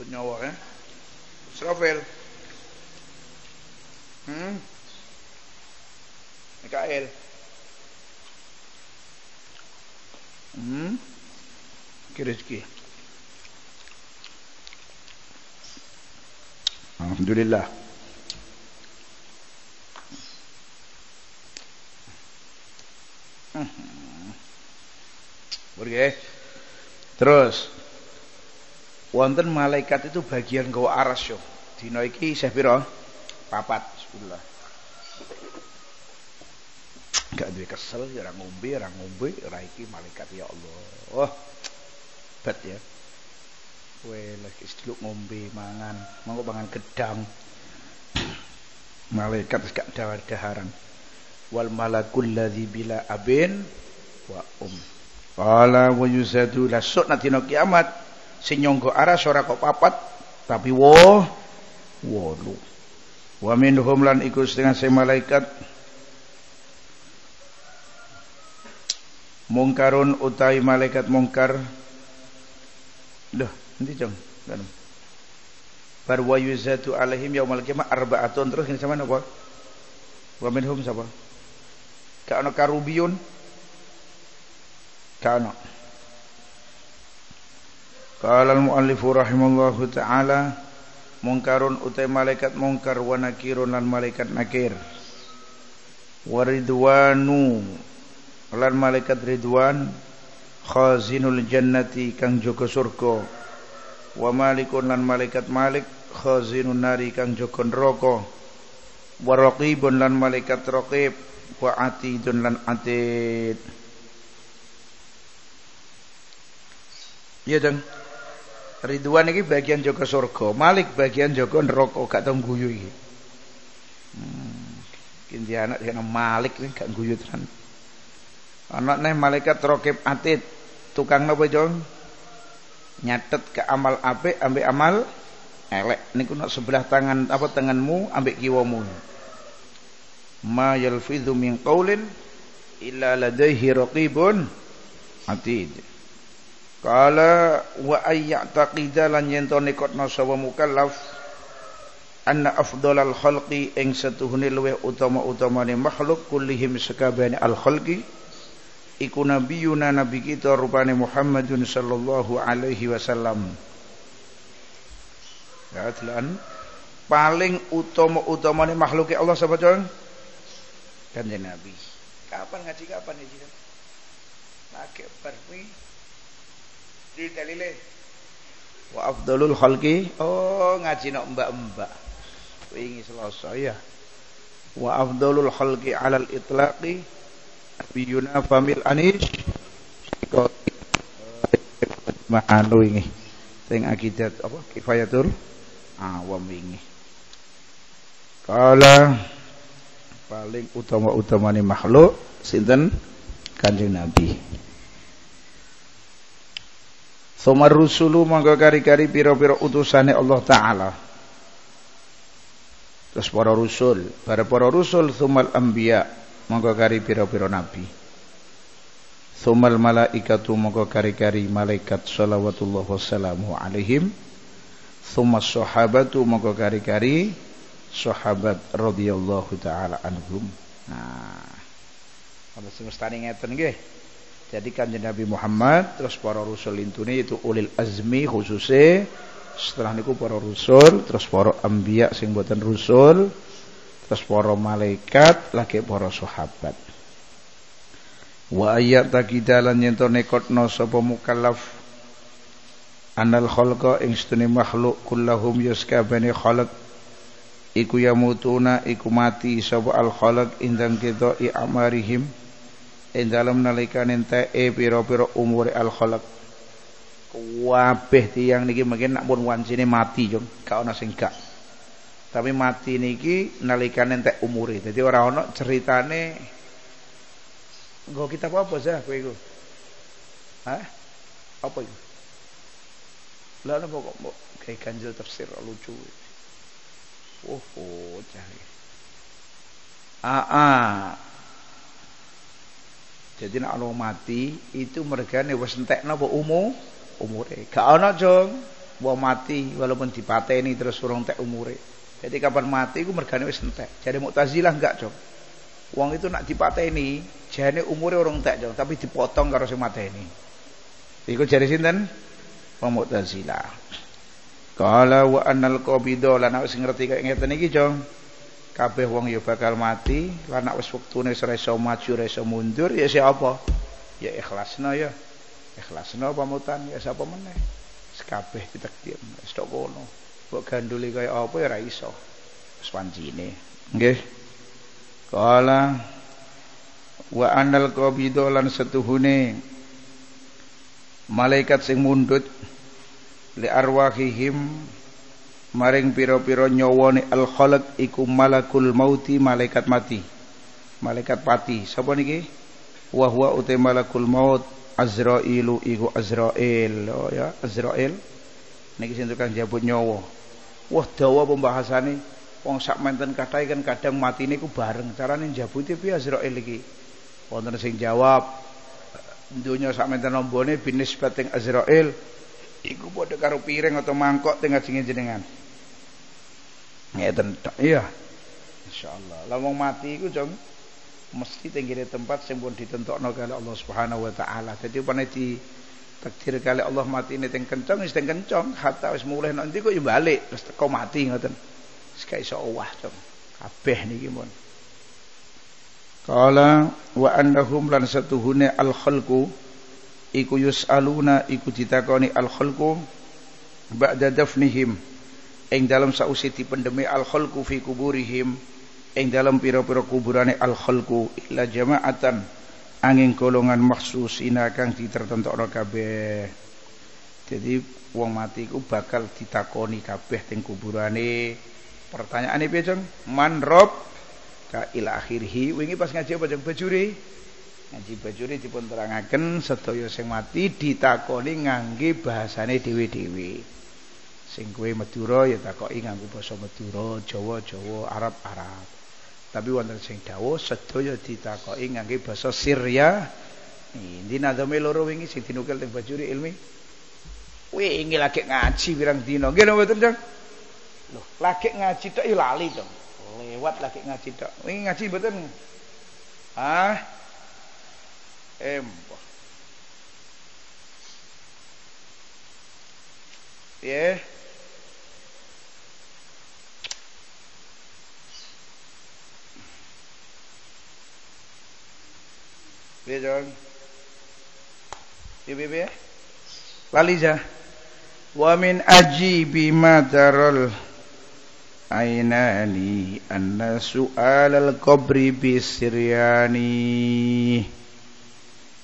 Punya nyawa, eh? Israfil. Mikael. Rezeki. Alhamdulillah. Oke. Terus wonten malaikat itu bagian gawa arsy. Dina iki isih pira? 4. Bismillah. Gak duwe kesel, orang ngombe, orang iki malaikat ya Allah. Oh, bet ya. Weh, lagi seduluk ngombe, mangan, mangko mangan gedang. Malaikat gak dahar-daharan. Wal malakul ladzi bila abin wa Qala wa yusadu lasut nang dina kiamat, sing nyangga aras ora kok 4, tapi wo 8. Wa minhum lan iku setengah sing malaikat mungkarun utai malaikat mungkar. Duh, nanti jam. Barwa yuzatu alaihim yaumal qiyamah arbaatun. Terus ini sama apa? Wa minhum siapa? Ka'ana karubiyun. Ka'ana. Qala al-muallifu rahimallahu ta'ala mungkarun utai malaikat mungkar wa nakirun lan malaikat nakir. Waridwanu lan malaikat ridwan khazinul jannati kang jaga surga wa malikun lan malaikat malik khazinun nari kang jaga neraka wa raqibun lan malaikat raqib wa atidun lan atid. Iya dong, ridwan iki bagian jaga surga, malik bagian jaga neraka. Gak tau guyu iki. Iki anak kena malik iki gak guyu tenan. Anaknya malaikat rokib atid, tukang apa Jong? Nyatet ke amal ape ambil amal elek niku nak sebelah tangan apa tanganmu ambek kiwamu. Ma yalfidhu min qaulin illa ladaihi raqibun atid. Qala wa ayyataqida lan yento nikotna sawa mukallaf anna afdhalal khalqi ing setuhune luweh utama-utamane makhluk kullihim sakabane al khalqi iku nabiyuna nabi kita rupane Muhammadun sallallahu alaihi wasallam. Ya telan paling utama-utamane makhluk Allah sapa coron? Kanjeng Nabi. Kapan ngaji kapan iki? Lagi berwi di dalile wa afdalul khalqi oh ngaji nok mbak-mbak wingi Selasa ya wa afdalul khalqi alal itlaqi biyuna famil anish sikot ma'anu wingi sing akidat apa kifayatul awam wingi kala paling utama-utamane makhluk sinten Kanjeng Nabi. Sumar rusulu monggo kari-kari pira-pira utusane Allah Ta'ala. Terus para rusul sumal anbiya monggo kari pira-pira nabi. Sumal malaikatu monggo kari-kari malaikat salawatullah wassalamu alaihim. Sumas sahabatu monggo kari-kari sahabat radhiyallahu ta'ala anhum. Nah, apa semestane ngeten nggih. Jadi Kanjeng Nabi Muhammad terus para rusul intune itu ulil azmi khususe setelah niku para rusul terus para anbiya sing boten rusul terus para malaikat lagi para sahabat. Wa ayat takidalan yento nekotno sapa mukallaf anal khalqa ing setune makhluk kullahum yaskabani khalq iku yamutuna iku mati sapa al khalq indang kita i'amarihim ing dalem nalikan ente pira-pira umure al-khalaq kabeh tiyang niki mungkin nak pun wancine mati yo gak ana sing gak tapi mati niki nalikan ente umure dadi ora ana ceritane nggo kitab apa sah kowe iku ha apa iku lha napa kok kayak ganjil tafsir lucu oh cari jadi nak orang mati itu mereka nih wes entekno apa umure gak ana jong wong mati walaupun dipateni terus urung tek umure jadi kapan mati iku mergane wes entek jare Mu'tazilah enggak jong wong itu nak dipateni jane umure urung tek jong tapi dipotong karo sing mateni iku jare sinten wong Mu'tazilah kala wa annal qabidha lan wis ngerti kaya ngeten iki jong kabeh wong ya bakal mati lan nek wis wektune resa maju resa mundur ya siapa ya ikhlasna pamutan ya sapa meneh kabeh ditakdir wis tok kono kok gandule kaya apa ya ora iso wis pancine nggih kala wa anal qabidho lan setuhune malaikat sing mundhut li arwahihim maring pira-pira nyawane al-khalq iku malakul mauti malaikat mati malaikat pati sapa niki wa huwa uta malakul maut Azrailu iku Azrail oh ya Azrail niki sing tukang jabut nyawa wah dawa pembahasane wong sak menten kathah kan kadang matine iku bareng carane njabuti piye Azrail iki wonten sing jawab dunya sak menten nombone binisbating Azrail iku padha karo piring atau mangkok teng ajeng jenengan ngeten tok iya insyaallah lha wong mati iku jong mesti teng kene tempat sing pun ditentokno kali Allah Subhanahu wa taala dadi paneh ditakdir kali Allah matine teng kencong wis teng kencong hatta wis mulih nanti kok yo bali wis teko mati ngoten wis gak iso owah jong kabeh niki mon qala wa annahum lan satuhune al khalqu iku yus'aluna iku ditakoni al-khalqu ba'da dafnihim ing dalam sausi dipendemi al-khalqu fi kuburihim ing dalam pira-pira kuburane al-khalqu illa jama'atan angin golongan maksusina kang ditertentokno kabeh jadi wong mati iku bakal ditakoni kabeh teng kuburane pertanyaane piye jeng man rob ka ila akhirhi wingi pas ngaji apa jeng bajuri ngaji bajuri dipun terangaken sedaya sing mati ditakoni ngangge bahasane dhewe-dhewe. Sing kowe Madura ya takoki nganggo basa Madura, Jawa-Jawa, Arab-Arab. Tapi wonten sing dawuh sedaya ditakoki nganggo basa Syria. Ndi nadome loro wingi sing dinukil teng Bajuri Ilmi. Wingi lagi ngaji pirang dina. Nggih napa mboten, Dang? Loh, lagi ngaji tok ya lali to. Lewat lagi ngaji tok. Wingi ngaji mboten? Hah? Empo. Ya. Bejong. Bibi. Lalija. Wa min ajibi madarul ainani anna su'alal qabri bisiryani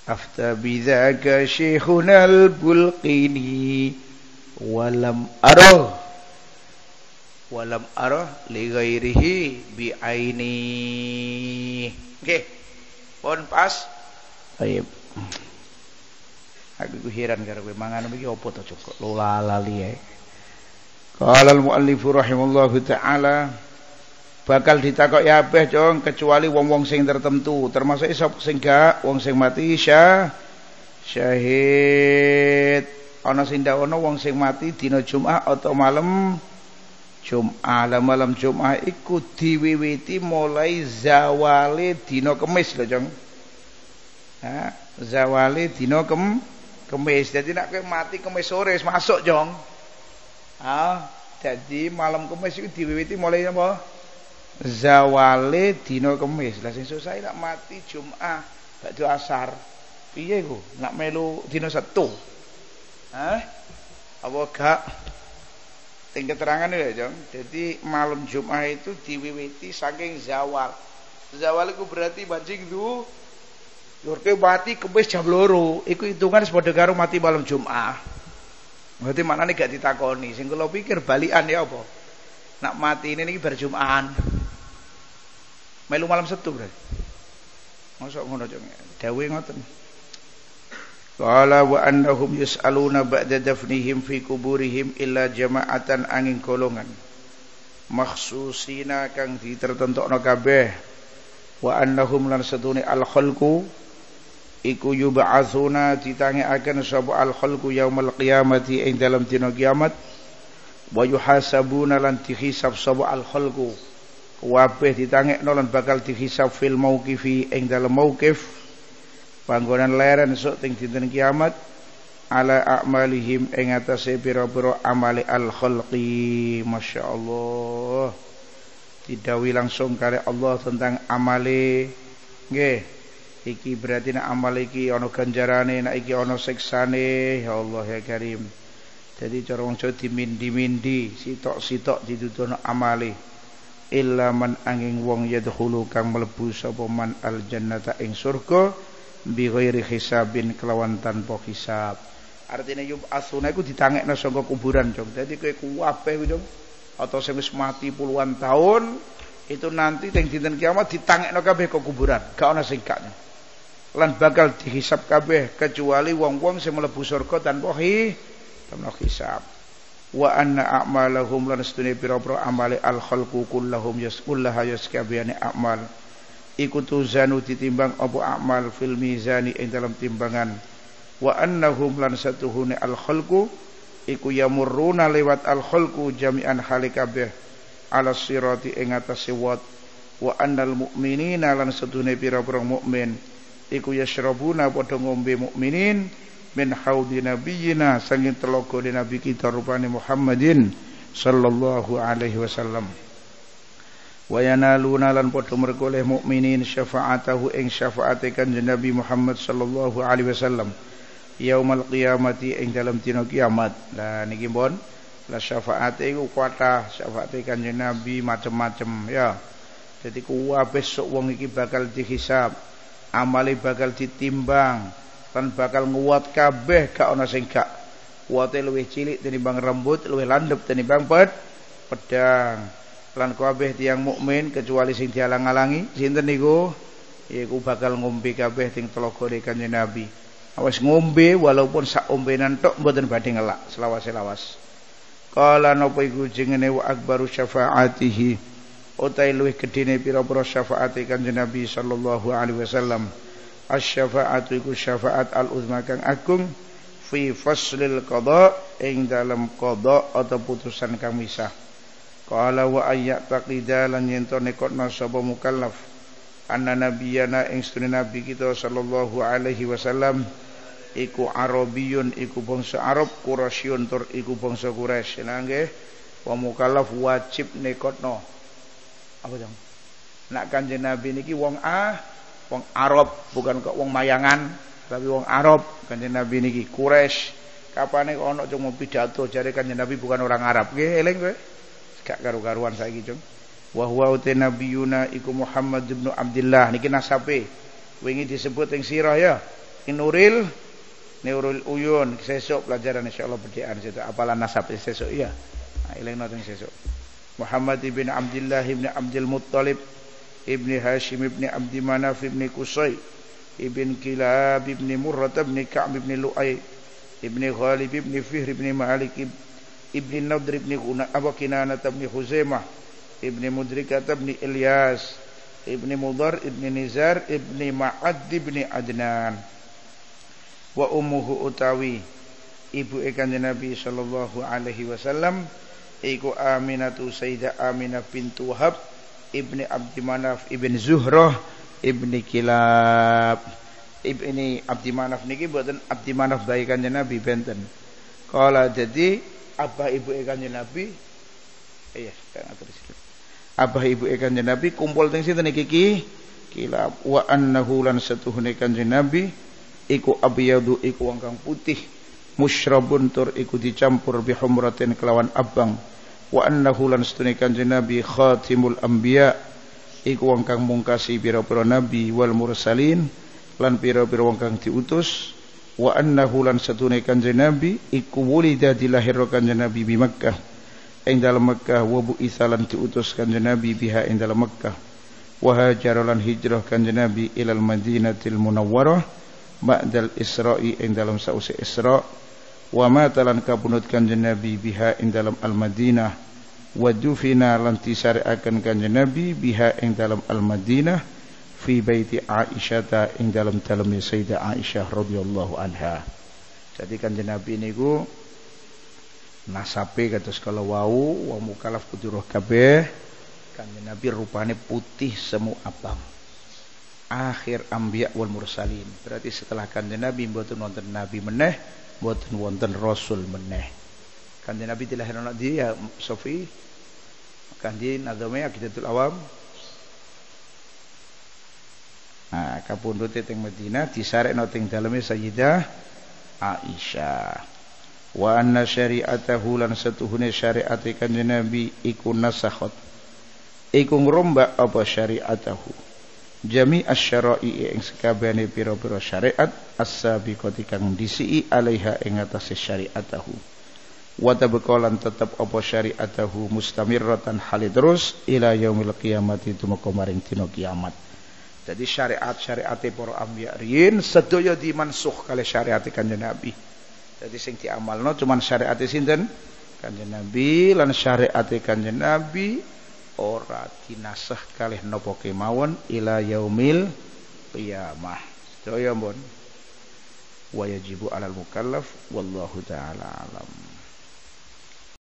afta bidzaka syekhuna al-Bulqini walam aroh li ghairihi bi aini. Nggih. Pun pas. Baik. Aku heran karo kowe mangan iki opo to cukup lola lali ae. Qala al-muallif rahimahullahu taala bakal ditakoki abeh dong kecuali wong-wong sing tertentu termasuk sapa sing gak wong sing mati syahid. Ana sing ndawono wong sing mati dina Jumat atau malam Jumat. Lah malam Jumat iku diwiwiti mulai zawale dina Kamis lho, Jong. Ha, zawale dina Kamis. Dadi nek kowe mati Kamis sore wis masuk, Jong. Ha, dadi malam Kamis iku diwiwiti mulai apa? Zawale dina Kamis. Lah sing susah nek mati Jumat bakdo asar. Piye iku? Nek melu dina Setu. Hah? Apa gak? Tingkat terangan ya, Jong. Jadi malam Jumat itu diwiwiti saking zawal. Zawal itu berarti mancing itu Yorke mati Kamis jam 2. Iku hitungan sepadha karo mati malam Jumat. Berarti maknane gak ditakoni. Sing kula pikir balikan ya apa? Nak mati ini bar Jumaatan. Melu malam Setu berarti. Mosok ngono, Jong. Dawuhe ngoten. Qala wa annahum yus'aluna ba'da dafnihim fi kuburihim illa jama'atan angin golongan makhsusina kang ditertentokno kabeh wa annahum lan satune al-khalqu iku yub'atsuna ditangiaken sapa al-khalqu yaumil qiyamati ing dalam dina kiamat wa yuhasabuna lan dihisab sapa al-khalqu kabeh ditangekno lan bakal dihisab fil mauqifi ing dalam mauqif panggonan leren esuk ting dinten kiamat ala a'malihim ing atase pira-pira amali al-khalqi. Masyaallah, didhawuhi langsung kare Allah tentang amale. Nggih, iki berarti nek amal iki ana ganjarane, nek iki ana siksane. Ya Allah ya Karim. Jadi cara wong Jawa dimindi-mindi, sitok-sitok dituduhno amale. Illa man angin wong yadkhulu kang mlebu sapa man al-jannata ing surga bi ghairi hisabin kelawan tanpa hisab. Artinya yub'atsuna iku ditangekno saka kuburan, Jong. Dadi kowe kuwabeh kuwi, Jong, atau sing wis mati puluhan tahun itu nanti teng dinten kiamat ditangekno kabeh ke kuburan, gak ana sing gak. Lan bakal dihisab kabeh kecuali wong-wong sing mlebu surga tanpa hisab. Wa anna a'malahum lan astune pira-pira amale al-khalqu kullahum yasqullaha yaskabiyani a'mal. Iku tuzanu ditimbang apa amal fil mizani ing dalam timbangan. Wa annahum lan satuhune al-khalqu iku yamurruna lewat al-khalqu jami'an halikabeh ala sirati ing atase wat. Wa annal mu'minina lan satuhune pira-pira mukmin iku yashrabuna padha ngombe mukminin min haudi nabiyina sanging telaga nabi kita rupane Muhammadin sallallahu alaihi wasallam. Wa yanaluna lan padha merko oleh mukminin syafaatahu ing syafaate kanjeng Nabi Muhammad sallallahu alaihi wasallam yaumil qiyamati ing dalam dina kiamat. Lah niki pun la syafaate iku kuatah syafaate kanjeng Nabi macam-macam ya. Dadi kuwi besok wong iki bakal dihisab, amale bakal ditimbang, lan bakal nguwat kabeh gak ana sing gak. Kuwate luwih cilik tinimbang rambut, luwih landhep tinimbang pedang. Lan kabeh tiyang mukmin kecuali sing dialang-alangi sinten niku iku bakal ngombe kabeh teng telagane Kanjeng Nabi. Awas ngombe walaupun sak ombenan tok mboten badhe ngelak selawas-selawas. Kala napa iku jengene wa akbaru syafaatihi, utai luwih gedene pira-pira syafaate Kanjeng Nabi sallallahu alaihi wasallam. Asy-syafaatu iku syafaat al-uzma kang agung, fi faslil qada, ing dalam qada atau putusan kang misah. Kala wa ayat taqida lan yen to nekotna sapa mukallaf anna nabiyana ing sunan nabi kita sallallahu alaihi wasallam iku Arabiyun, iku bangsa Arab, Quraisyun, tur iku bangsa Quraisy. Nah nggih, wa mukallaf wajib nekotno. Apa jam? Nak Kanjeng Nabi niki wong Arab, bukan kok wong mayangan, tapi wong Arab. Kanjeng Nabi niki Quraisy. Kapane ana cuma pidato jare Kanjeng Nabi bukan orang Arab. Nggih, eling kowe. Gak karu-karuan saiki, Cung. Wa huwa nabiyuna iku Muhammad ibn Abdullah niki nasabe. Wingi disebut ing sirah ya. Inuril Nurul Uyun, sesuk pelajaran insyaallah bedaan situ apalah nasab sesuk ya. Elingno teng sesuk. Muhammad ibn Abdullah ibn Abdul Muttalib ibn Hashim ibn Abdi Manaf ibn Qusay ibn Kilab ibn Murrah ibn Ka'b ibn Lu'ay ibn Ghalib ibn Fihr ibn Malik ibn Nadr ibn Kinana ibn Huzaimah ibn Mudrika ibn Ilyas ibn Mudhar ibn Nizar ibn Ma'ad ibn Adnan. Wa ummuhu utawi ibu Kanjeng Nabi sallallahu alaihi wasallam iku Aminatu Sayyidah Aminah bintu Wahab ibni Abdi Manaf ibn Zuhrah ibni Kilab. Ibni Abdi Manaf niki mboten Abdi Manaf bae Kanjeng Nabi benten. Kala jadi abah ibu Kanjeng Nabi abah ibu Kanjeng Nabi kumpul teng sinten niki ki Kilab. Wa annahu lan satuhune Kanjeng Nabi iku abyadu iku wong kang putih, musyrabun tur iku dicampur bihumratin kelawan abang. Wa annahu lan setune Kanjeng Nabi khatimul anbiya iku wong kang mungkasi pira-pira nabi wal mursalin lan pira-pira wong kang diutus. Wa annahu lan setune Kanjeng Nabi iku wulida dilahirkan Kanjeng Nabi bi Makkah ing dalem Makkah, wa bu'itsa lan diutus Kanjeng Nabi biha ing dalem Makkah, wa hajara lan hijrah Kanjeng Nabi ilal Madinatil Munawwarah ba'dal Isra'i ing dalam sausi Isra', wa mata lan kabunut Kanjeng Nabi biha ing dalam Al-Madinah, wa dufina lan tisari'aken Kanjeng Nabi biha ing dalam Al-Madinah fi baiti Aisyah ing dalam daleme Sayyidah Aisyah radhiyallahu anha. Jadi Kanjeng Nabi niku nasabe kados kala wau wa mukallaf kudu roh kabeh. Kanjeng Nabi rupane putih semu abang. Akhir anbiya wal mursalin. Berarti setelah Kanjeng Nabi mboten wonten nabi meneh, mboten wonten rasul meneh. Kanjeng Nabi dilahirna di ya Sofi. Kanjeng Nabi akidatul awam. Ah, kapundhute teng Madinah disarekna teng daleme Sayyidah Aisyah. Wa anna syari'atahu lan satuhune syari'ate Kanjeng Nabi iku nasakhat. Iku ngrombak apa syari'atahu. Jami asy-syara'i ing sakabehane pira-pira syariat as-sabiqati kang disi alaiha ing atase syariatahu. Wa tabqalan tetep apa syariatahu mustamirratan hal terus ila yaumil qiyamati tumeka maring dina kiamat. Jadi syariat-syariate para anbiya riyin sedaya dimansuh kali syariate Kanjeng Nabi. Jadi sing diamalno cuman syariate sinten? Kanjeng Nabi. Lan syariate Kanjeng Nabi ora tinasah kalih napa kemawon ila yaumil qiyamah. Sedaya mbon wajibu alal mukallaf wallahu taala alam.